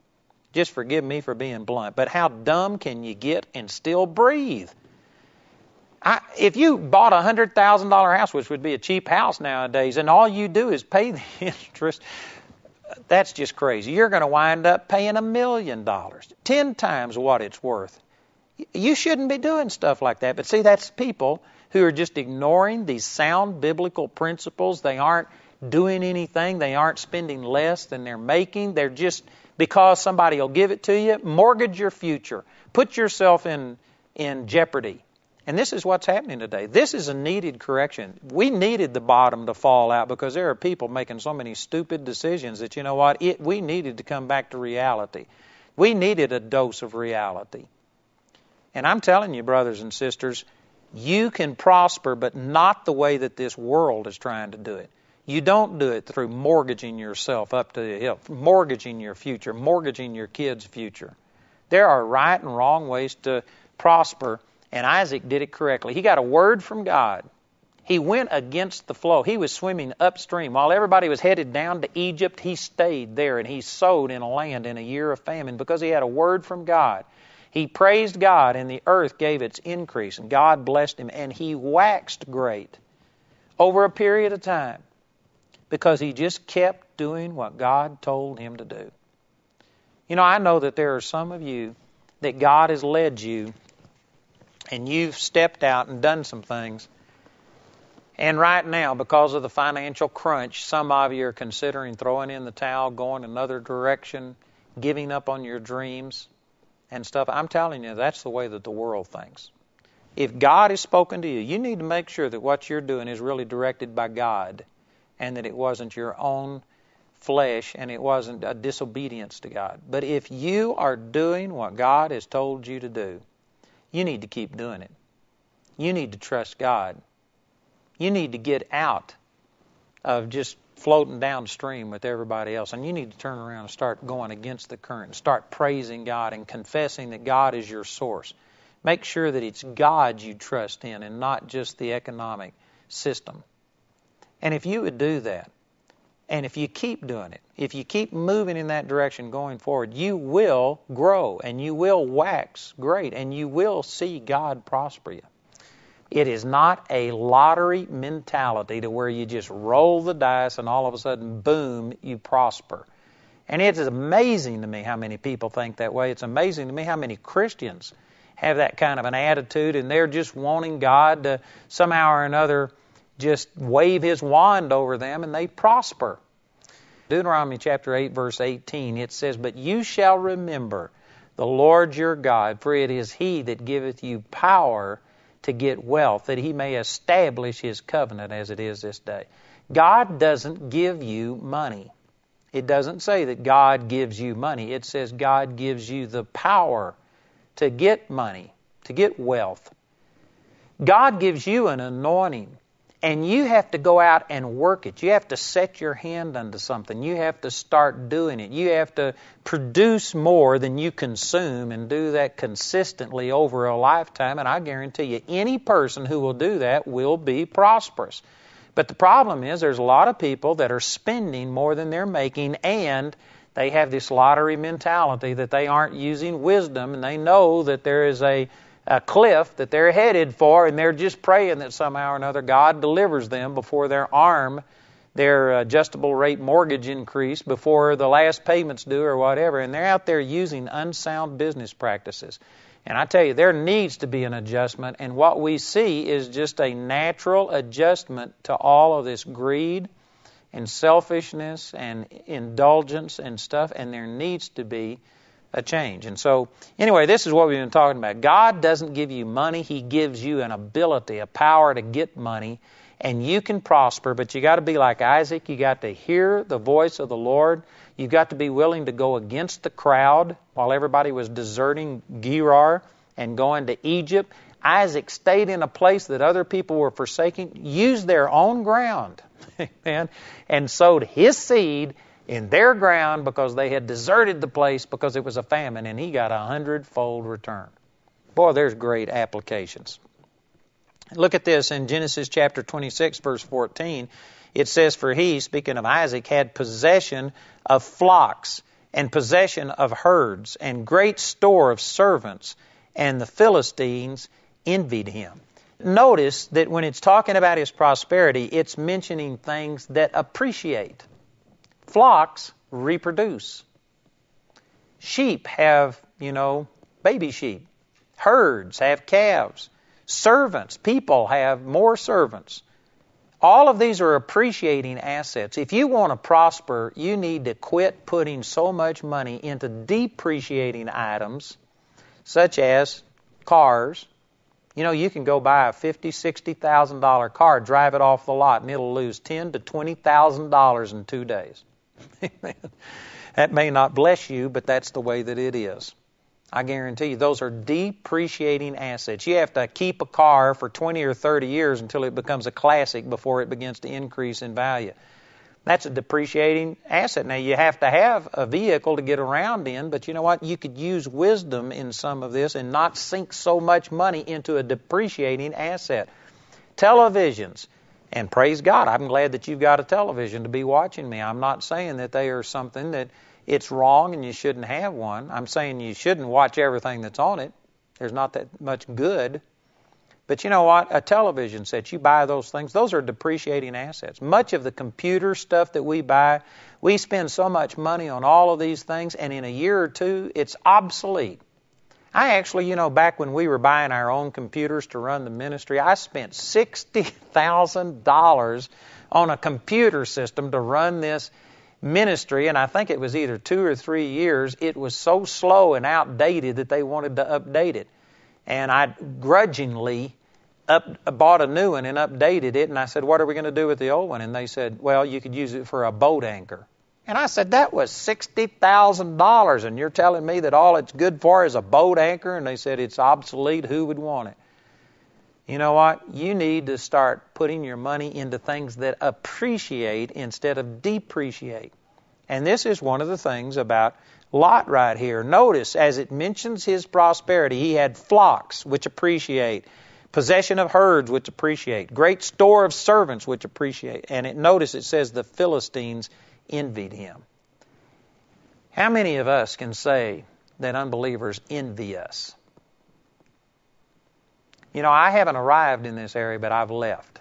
Just forgive me for being blunt, but how dumb can you get and still breathe? I, if you bought a one hundred thousand dollars house, which would be a cheap house nowadays, and all you do is pay the interest, that's just crazy. You're going to wind up paying a million dollars, ten times what it's worth. You shouldn't be doing stuff like that. But see, that's people who are just ignoring these sound biblical principles. They aren't doing anything. They aren't spending less than they're making. They're just, because somebody will give it to you, mortgage your future. Put yourself in, in jeopardy. And this is what's happening today. This is a needed correction. We needed the bottom to fall out because there are people making so many stupid decisions that, you know what, it, we needed to come back to reality. We needed a dose of reality. And I'm telling you, brothers and sisters, you can prosper, but not the way that this world is trying to do it. You don't do it through mortgaging yourself up to the hill, mortgaging your future, mortgaging your kids' future. There are right and wrong ways to prosper, and Isaac did it correctly. He got a word from God. He went against the flow. He was swimming upstream. While everybody was headed down to Egypt, he stayed there, and he sowed in a land in a year of famine because he had a word from God. He praised God, and the earth gave its increase, and God blessed him, and he waxed great over a period of time because he just kept doing what God told him to do. You know, I know that there are some of you that God has led you, and you've stepped out and done some things. And right now, because of the financial crunch, some of you are considering throwing in the towel, going another direction, giving up on your dreams and stuff. I'm telling you, that's the way that the world thinks. If God has spoken to you, you need to make sure that what you're doing is really directed by God and that it wasn't your own flesh and it wasn't a disobedience to God. But if you are doing what God has told you to do, you need to keep doing it. You need to trust God. You need to get out of just floating downstream with everybody else. And you need to turn around and start going against the current. Start praising God and confessing that God is your source. Make sure that it's God you trust in and not just the economic system. And if you would do that, and if you keep doing it, if you keep moving in that direction going forward, you will grow and you will wax great and you will see God prosper you. It is not a lottery mentality to where you just roll the dice and all of a sudden, boom, you prosper. And it is amazing to me how many people think that way. It's amazing to me how many Christians have that kind of an attitude and they're just wanting God to somehow or another just wave His wand over them and they prosper. Deuteronomy chapter eight, verse eighteen, it says, "But you shall remember the Lord your God, for it is He that giveth you power to get wealth, that He may establish His covenant as it is this day." God doesn't give you money. It doesn't say that God gives you money. It says God gives you the power to get money, to get wealth. God gives you an anointing, and you have to go out and work it. You have to set your hand unto something. You have to start doing it. You have to produce more than you consume and do that consistently over a lifetime. And I guarantee you, any person who will do that will be prosperous. But the problem is there's a lot of people that are spending more than they're making, and they have this lottery mentality that they aren't using wisdom, and they know that there is a a cliff that they're headed for, and they're just praying that somehow or another God delivers them before their A R M, their adjustable rate mortgage increase, before the last payment's due or whatever, and they're out there using unsound business practices. And I tell you, there needs to be an adjustment, and what we see is just a natural adjustment to all of this greed and selfishness and indulgence and stuff, and there needs to be a change. And so, anyway, this is what we've been talking about. God doesn't give you money. He gives you an ability, a power to get money, and you can prosper, but you got to be like Isaac. You got to hear the voice of the Lord. You got to be willing to go against the crowd while everybody was deserting Gerar and going to Egypt. Isaac stayed in a place that other people were forsaking, used their own ground, amen, and sowed his seed in their ground because they had deserted the place because it was a famine, and he got a hundredfold return. Boy, there's great applications. Look at this in Genesis chapter twenty-six, verse fourteen. It says, "For he," speaking of Isaac, "had possession of flocks and possession of herds and great store of servants, and the Philistines envied him." Notice that when it's talking about his prosperity, it's mentioning things that appreciate. Flocks reproduce. Sheep have, you know, baby sheep. Herds have calves. Servants, people have more servants. All of these are appreciating assets. If you want to prosper, you need to quit putting so much money into depreciating items, such as cars. You know, you can go buy a fifty thousand dollars, sixty thousand dollars car, drive it off the lot, and it'll lose ten thousand dollars to twenty thousand dollars in two days. That may not bless you, but that's the way that it is. I guarantee you, those are depreciating assets. You have to keep a car for twenty or thirty years until it becomes a classic before it begins to increase in value. That's a depreciating asset. Now, you have to have a vehicle to get around in, but you know what? You could use wisdom in some of this and not sink so much money into a depreciating asset. Televisions. And praise God, I'm glad that you've got a television to be watching me. I'm not saying that they are something that it's wrong and you shouldn't have one. I'm saying you shouldn't watch everything that's on it. There's not that much good. But you know what? A television set, you buy those things. Those are depreciating assets. Much of the computer stuff that we buy, we spend so much money on all of these things, and in a year or two, it's obsolete. I actually, you know, back when we were buying our own computers to run the ministry, I spent sixty thousand dollars on a computer system to run this ministry, and I think it was either two or three years. It was so slow and outdated that they wanted to update it. And I grudgingly up, bought a new one and updated it, and I said, what are we going to do with the old one? And they said, well, you could use it for a boat anchor. And I said, that was sixty thousand dollars, and you're telling me that all it's good for is a boat anchor? And they said, it's obsolete. Who would want it? You know what? You need to start putting your money into things that appreciate instead of depreciate. And this is one of the things about Lot right here. Notice, as it mentions his prosperity, he had flocks, which appreciate, possession of herds, which appreciate, great store of servants, which appreciate. And it, notice it says the Philistines envied him. How many of us can say that unbelievers envy us? You know, I haven't arrived in this area, but I've left.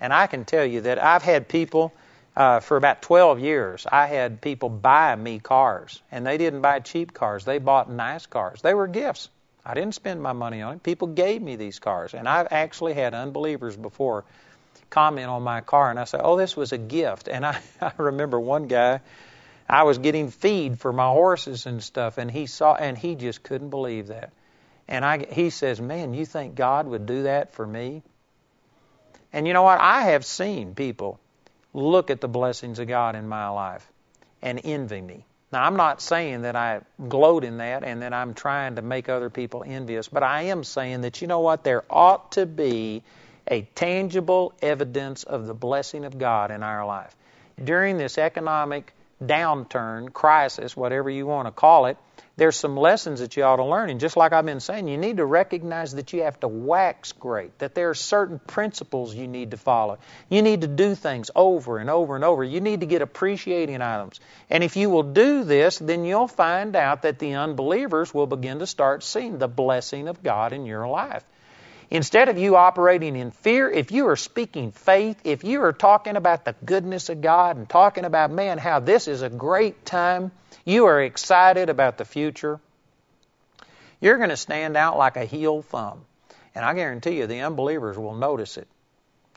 And I can tell you that I've had people, uh, for about twelve years, I had people buy me cars. And they didn't buy cheap cars. They bought nice cars. They were gifts. I didn't spend my money on it. People gave me these cars. And I've actually had unbelievers before comment on my car, and I say, oh, this was a gift. And I, I remember one guy, I was getting feed for my horses and stuff, and he saw, and he just couldn't believe that. And I, he says, man, you think God would do that for me? And you know what? I have seen people look at the blessings of God in my life and envy me. Now, I'm not saying that I gloat in that and that I'm trying to make other people envious, but I am saying that, you know what? There ought to be a tangible evidence of the blessing of God in our life. During this economic downturn, crisis, whatever you want to call it, there's some lessons that you ought to learn. And just like I've been saying, you need to recognize that you have to wax great, that there are certain principles you need to follow. You need to do things over and over and over. You need to get appreciating items. And if you will do this, then you'll find out that the unbelievers will begin to start seeing the blessing of God in your life. Instead of you operating in fear, if you are speaking faith, if you are talking about the goodness of God and talking about, man, how this is a great time, you are excited about the future, you're going to stand out like a heel thumb. And I guarantee you the unbelievers will notice it,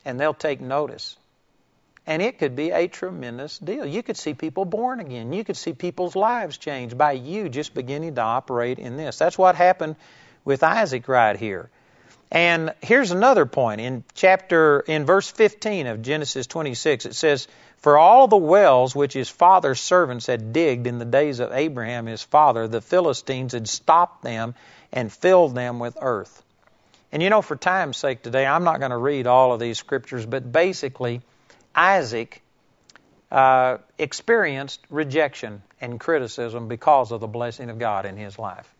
and they'll take notice. And it could be a tremendous deal. You could see people born again. You could see people's lives changed by you just beginning to operate in this. That's what happened with Isaac right here. And here's another point. In chapter, in verse fifteen of Genesis twenty-six, it says, for all the wells which his father's servants had digged in the days of Abraham his father, the Philistines had stopped them and filled them with earth. And you know, for time's sake today, I'm not going to read all of these scriptures, but basically, Isaac uh, experienced rejection and criticism because of the blessing of God in his life.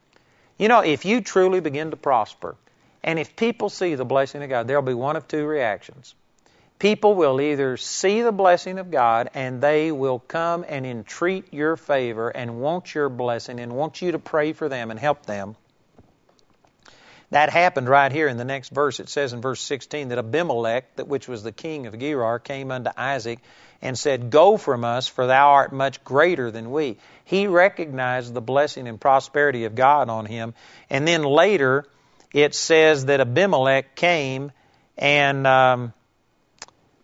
You know, if you truly begin to prosper, and if people see the blessing of God, there'll be one of two reactions. People will either see the blessing of God and they will come and entreat your favor and want your blessing and want you to pray for them and help them. That happened right here in the next verse. It says in verse sixteen that Abimelech, that which was the king of Gerar, came unto Isaac and said, "Go from us, for thou art much greater than we." He recognized the blessing and prosperity of God on him. And then later, it says that Abimelech came and um,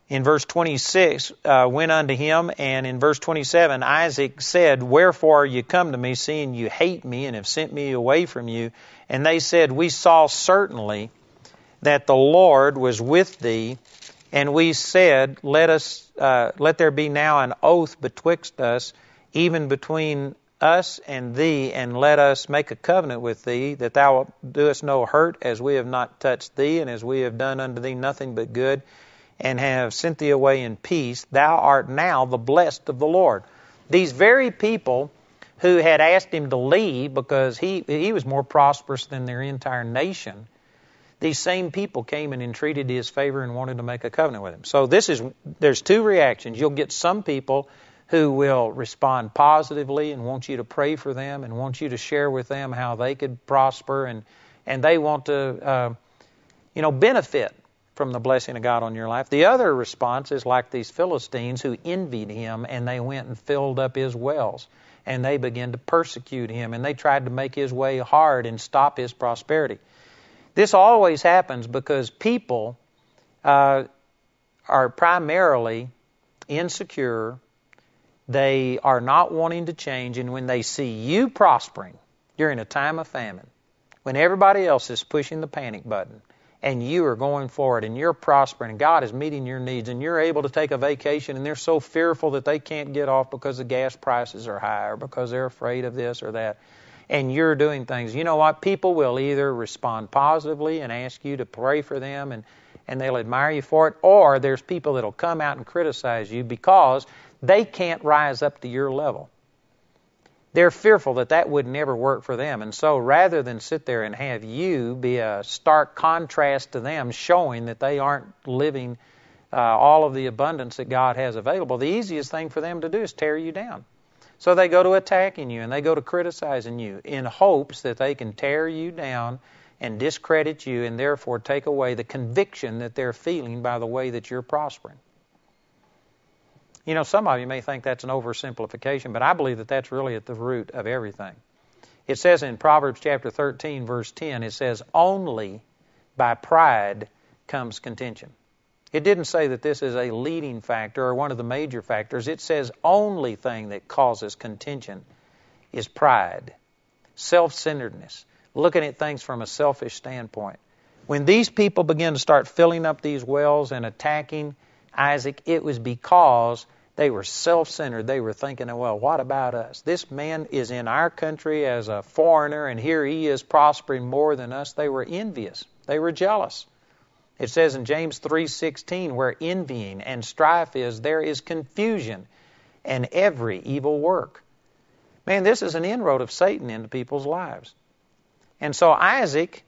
in verse twenty-six uh, went unto him. And in verse twenty-seven, Isaac said, "Wherefore are you come to me, seeing you hate me and have sent me away from you?" And they said, "We saw certainly that the Lord was with thee, and we said, Let us, uh, let there be now an oath betwixt us, even between us and thee, and let us make a covenant with thee, that thou doest no hurt, as we have not touched thee, and as we have done unto thee nothing but good, and have sent thee away in peace. Thou art now the blessed of the Lord." These very people who had asked him to leave because he, he was more prosperous than their entire nation, these same people came and entreated his favor and wanted to make a covenant with him. So this is there's two reactions. You'll get some people who will respond positively and want you to pray for them and want you to share with them how they could prosper, and, and they want to uh, you know, benefit from the blessing of God on your life. The other response is like these Philistines who envied him, and they went and filled up his wells, and they began to persecute him, and they tried to make his way hard and stop his prosperity. This always happens because people uh, are primarily insecure. They are not wanting to change, and when they see you prospering during a time of famine, when everybody else is pushing the panic button, and you are going forward, and you're prospering, and God is meeting your needs, and you're able to take a vacation, and they're so fearful that they can't get off because the gas prices are high, or because they're afraid of this or that, and you're doing things, you know what? People will either respond positively and ask you to pray for them, and, and they'll admire you for it, or there's people that'll come out and criticize you because they can't rise up to your level. They're fearful that that would never work for them. And so rather than sit there and have you be a stark contrast to them, showing that they aren't living uh, all of the abundance that God has available, the easiest thing for them to do is tear you down. So they go to attacking you, and they go to criticizing you in hopes that they can tear you down and discredit you, and therefore take away the conviction that they're feeling by the way that you're prospering. You know, some of you may think that's an oversimplification, but I believe that that's really at the root of everything. It says in Proverbs chapter thirteen, verse ten, it says, "Only by pride comes contention." It didn't say that this is a leading factor or one of the major factors. It says only thing that causes contention is pride, self-centeredness, looking at things from a selfish standpoint. When these people begin to start filling up these wells and attacking Isaac, it was because they were self-centered. They were thinking, well, what about us? This man is in our country as a foreigner, and here he is prospering more than us. They were envious. They were jealous. It says in James three sixteen, where envying and strife is, there is confusion and every evil work. Man, this is an inroad of Satan into people's lives. And so Isaac,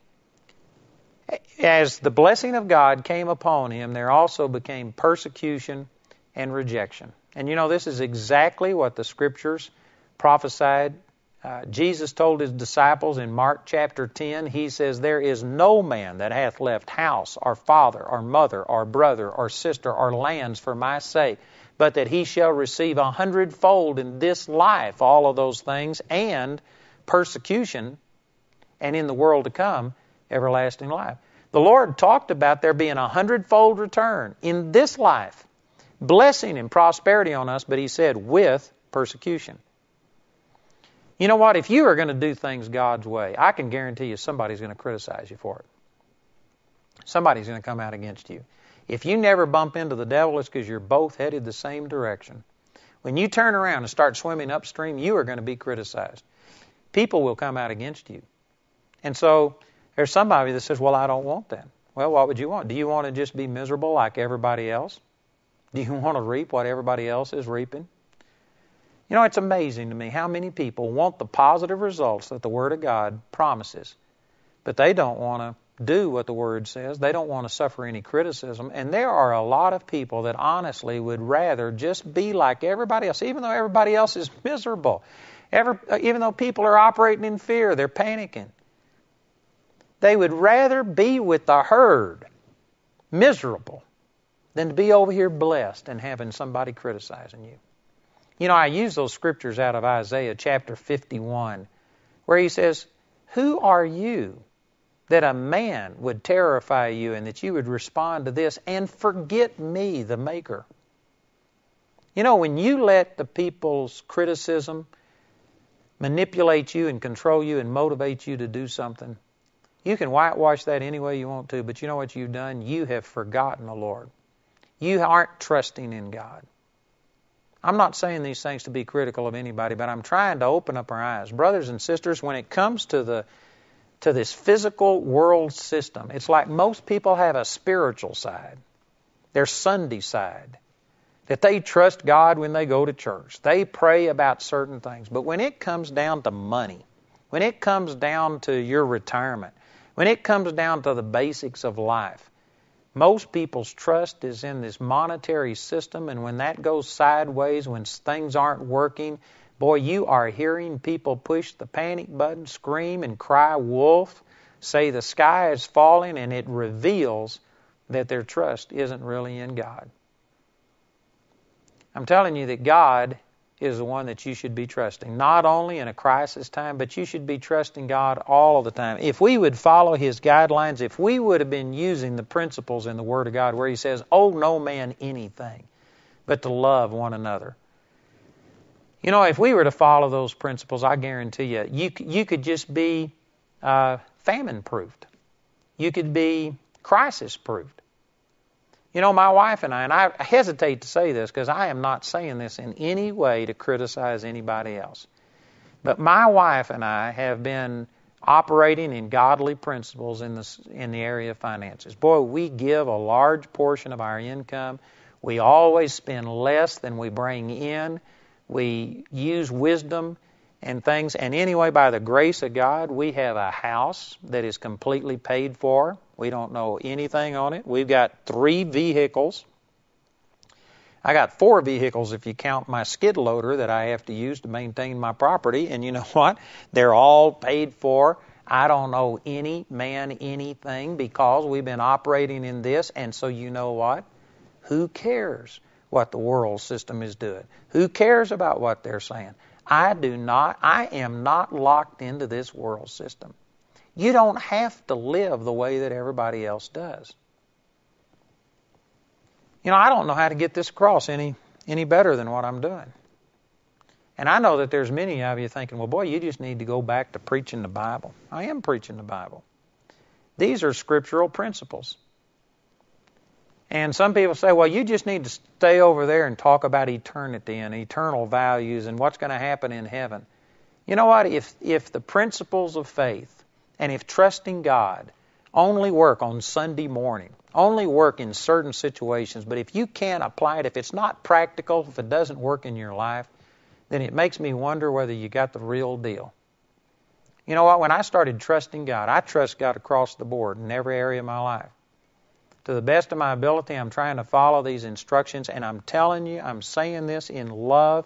as the blessing of God came upon him, there also became persecution and rejection. And you know, this is exactly what the Scriptures prophesied. Uh, Jesus told his disciples in Mark chapter ten, he says, "There is no man that hath left house or father or mother or brother or sister or lands for my sake, but that he shall receive a hundredfold in this life all of those things, and persecution, and in the world to come, everlasting life." The Lord talked about there being a hundredfold return in this life, blessing and prosperity on us, but he said with persecution. You know what? If you are going to do things God's way, I can guarantee you somebody's going to criticize you for it. Somebody's going to come out against you. If you never bump into the devil, it's because you're both headed the same direction. When you turn around and start swimming upstream, you are going to be criticized. People will come out against you. And so there's somebody that says, "Well, I don't want that." Well, what would you want? Do you want to just be miserable like everybody else? Do you want to reap what everybody else is reaping? You know, it's amazing to me how many people want the positive results that the Word of God promises, but they don't want to do what the Word says. They don't want to suffer any criticism. And there are a lot of people that honestly would rather just be like everybody else, even though everybody else is miserable. Ever, even though people are operating in fear, they're panicking. They would rather be with the herd, miserable, than to be over here blessed and having somebody criticizing you. You know, I use those scriptures out of Isaiah chapter fifty-one, where he says, "Who are you that a man would terrify you and that you would respond to this and forget me, the Maker?" You know, when you let the people's criticism manipulate you and control you and motivate you to do something, you can whitewash that any way you want to, but you know what you've done? You have forgotten the Lord. You aren't trusting in God. I'm not saying these things to be critical of anybody, but I'm trying to open up our eyes. Brothers and sisters, when it comes to the to this physical world system, it's like most people have a spiritual side, their Sunday side, that they trust God when they go to church. They pray about certain things. But when it comes down to money, when it comes down to your retirement, when it comes down to the basics of life, most people's trust is in this monetary system, and when that goes sideways, when things aren't working, boy, you are hearing people push the panic button, scream and cry wolf, say the sky is falling, and it reveals that their trust isn't really in God. I'm telling you that God is the one that you should be trusting, not only in a crisis time, but you should be trusting God all the time. If we would follow His guidelines, if we would have been using the principles in the Word of God where He says, "Owe no man anything but to love one another." You know, if we were to follow those principles, I guarantee you, you, you could just be uh, famine-proofed. You could be crisis-proofed. You know, my wife and I, and I hesitate to say this because I am not saying this in any way to criticize anybody else, but my wife and I have been operating in godly principles in, this, in the area of finances. Boy, we give a large portion of our income. We always spend less than we bring in. We use wisdom and things. And anyway, by the grace of God, we have a house that is completely paid for. We don't know anything on it. We've got three vehicles. I got four vehicles if you count my skid loader that I have to use to maintain my property. And you know what? They're all paid for. I don't owe any man anything because we've been operating in this. And so you know what? Who cares what the world system is doing? Who cares about what they're saying? I do not. I am not locked into this world system. You don't have to live the way that everybody else does. You know, I don't know how to get this across any any better than what I'm doing. And I know that there's many of you thinking, well, boy, you just need to go back to preaching the Bible. I am preaching the Bible. These are scriptural principles. And some people say, well, you just need to stay over there and talk about eternity and eternal values and what's going to happen in heaven. You know what? If if the principles of faith and if trusting God only work on Sunday morning, only work in certain situations, but if you can't apply it, if it's not practical, if it doesn't work in your life, then it makes me wonder whether you got the real deal. You know what? When I started trusting God, I trust God across the board in every area of my life. To the best of my ability, I'm trying to follow these instructions, and I'm telling you, I'm saying this in love,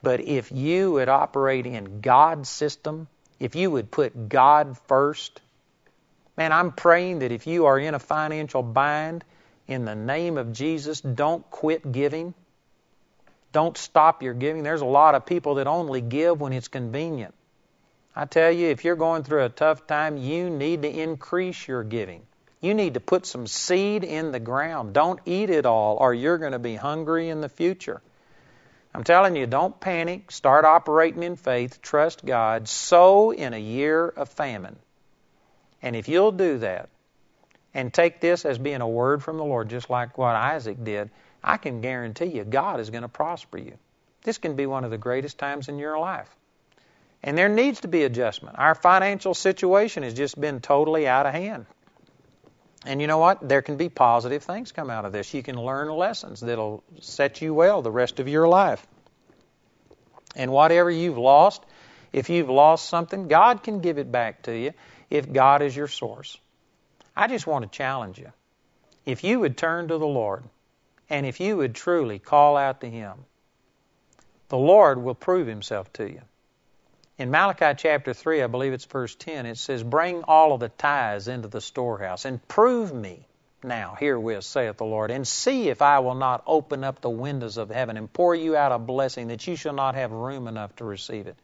but if you would operate in God's system, if you would put God first, man, I'm praying that if you are in a financial bind, in the name of Jesus, don't quit giving. Don't stop your giving. There's a lot of people that only give when it's convenient. I tell you, if you're going through a tough time, you need to increase your giving. You need to put some seed in the ground. Don't eat it all, or you're going to be hungry in the future. I'm telling you, don't panic. Start operating in faith. Trust God. Sow in a year of famine. And if you'll do that and take this as being a word from the Lord, just like what Isaac did, I can guarantee you God is going to prosper you. This can be one of the greatest times in your life. And there needs to be adjustment. Our financial situation has just been totally out of hand. And you know what? There can be positive things come out of this. You can learn lessons that'll set you well the rest of your life. And whatever you've lost, if you've lost something, God can give it back to you if God is your source. I just want to challenge you. If you would turn to the Lord, and if you would truly call out to Him, the Lord will prove Himself to you. In Malachi chapter three, I believe it's verse ten, it says, "Bring all of the tithes into the storehouse, and prove me now herewith, saith the Lord, and see if I will not open up the windows of heaven and pour you out a blessing that you shall not have room enough to receive it."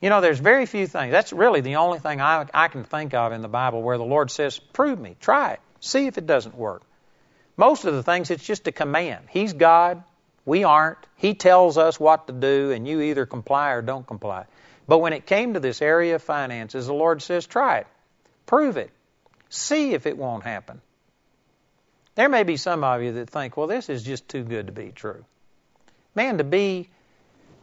You know, there's very few things. That's really the only thing I, I can think of in the Bible where the Lord says, prove me, try it, see if it doesn't work. Most of the things, it's just a command. He's God, we aren't. He tells us what to do, and you either comply or don't comply. But when it came to this area of finances, the Lord says, try it, prove it, see if it won't happen. There may be some of you that think, well, this is just too good to be true. Man, to be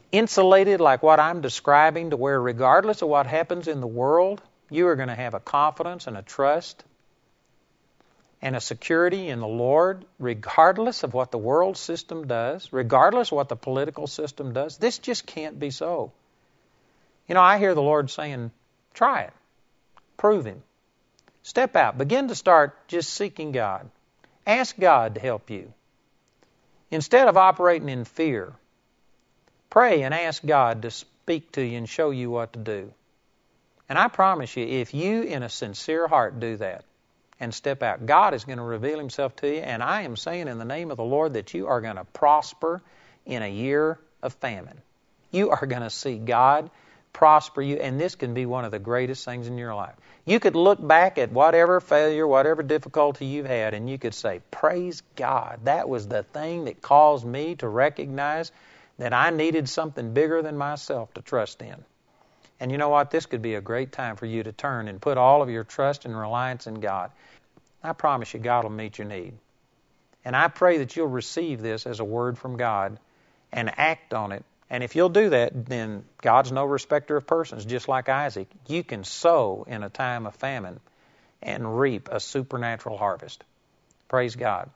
insulated like what I'm describing, to where regardless of what happens in the world, you are going to have a confidence and a trust and a security in the Lord, regardless of what the world system does, regardless of what the political system does. This just can't be so. You know, I hear the Lord saying, try it, prove Him. Step out, begin to start just seeking God. Ask God to help you. Instead of operating in fear, pray and ask God to speak to you and show you what to do. And I promise you, if you in a sincere heart do that and step out, God is going to reveal Himself to you. And I am saying in the name of the Lord that you are going to prosper in a year of famine. You are going to see God prosper you, and this can be one of the greatest things in your life. You could look back at whatever failure, whatever difficulty you've had, and you could say, praise God, that was the thing that caused me to recognize that I needed something bigger than myself to trust in. And you know what? This could be a great time for you to turn and put all of your trust and reliance in God. I promise you, God will meet your need. And I pray that you'll receive this as a word from God and act on it. And if you'll do that, then God's no respecter of persons, just like Isaac. You can sow in a time of famine and reap a supernatural harvest. Praise God.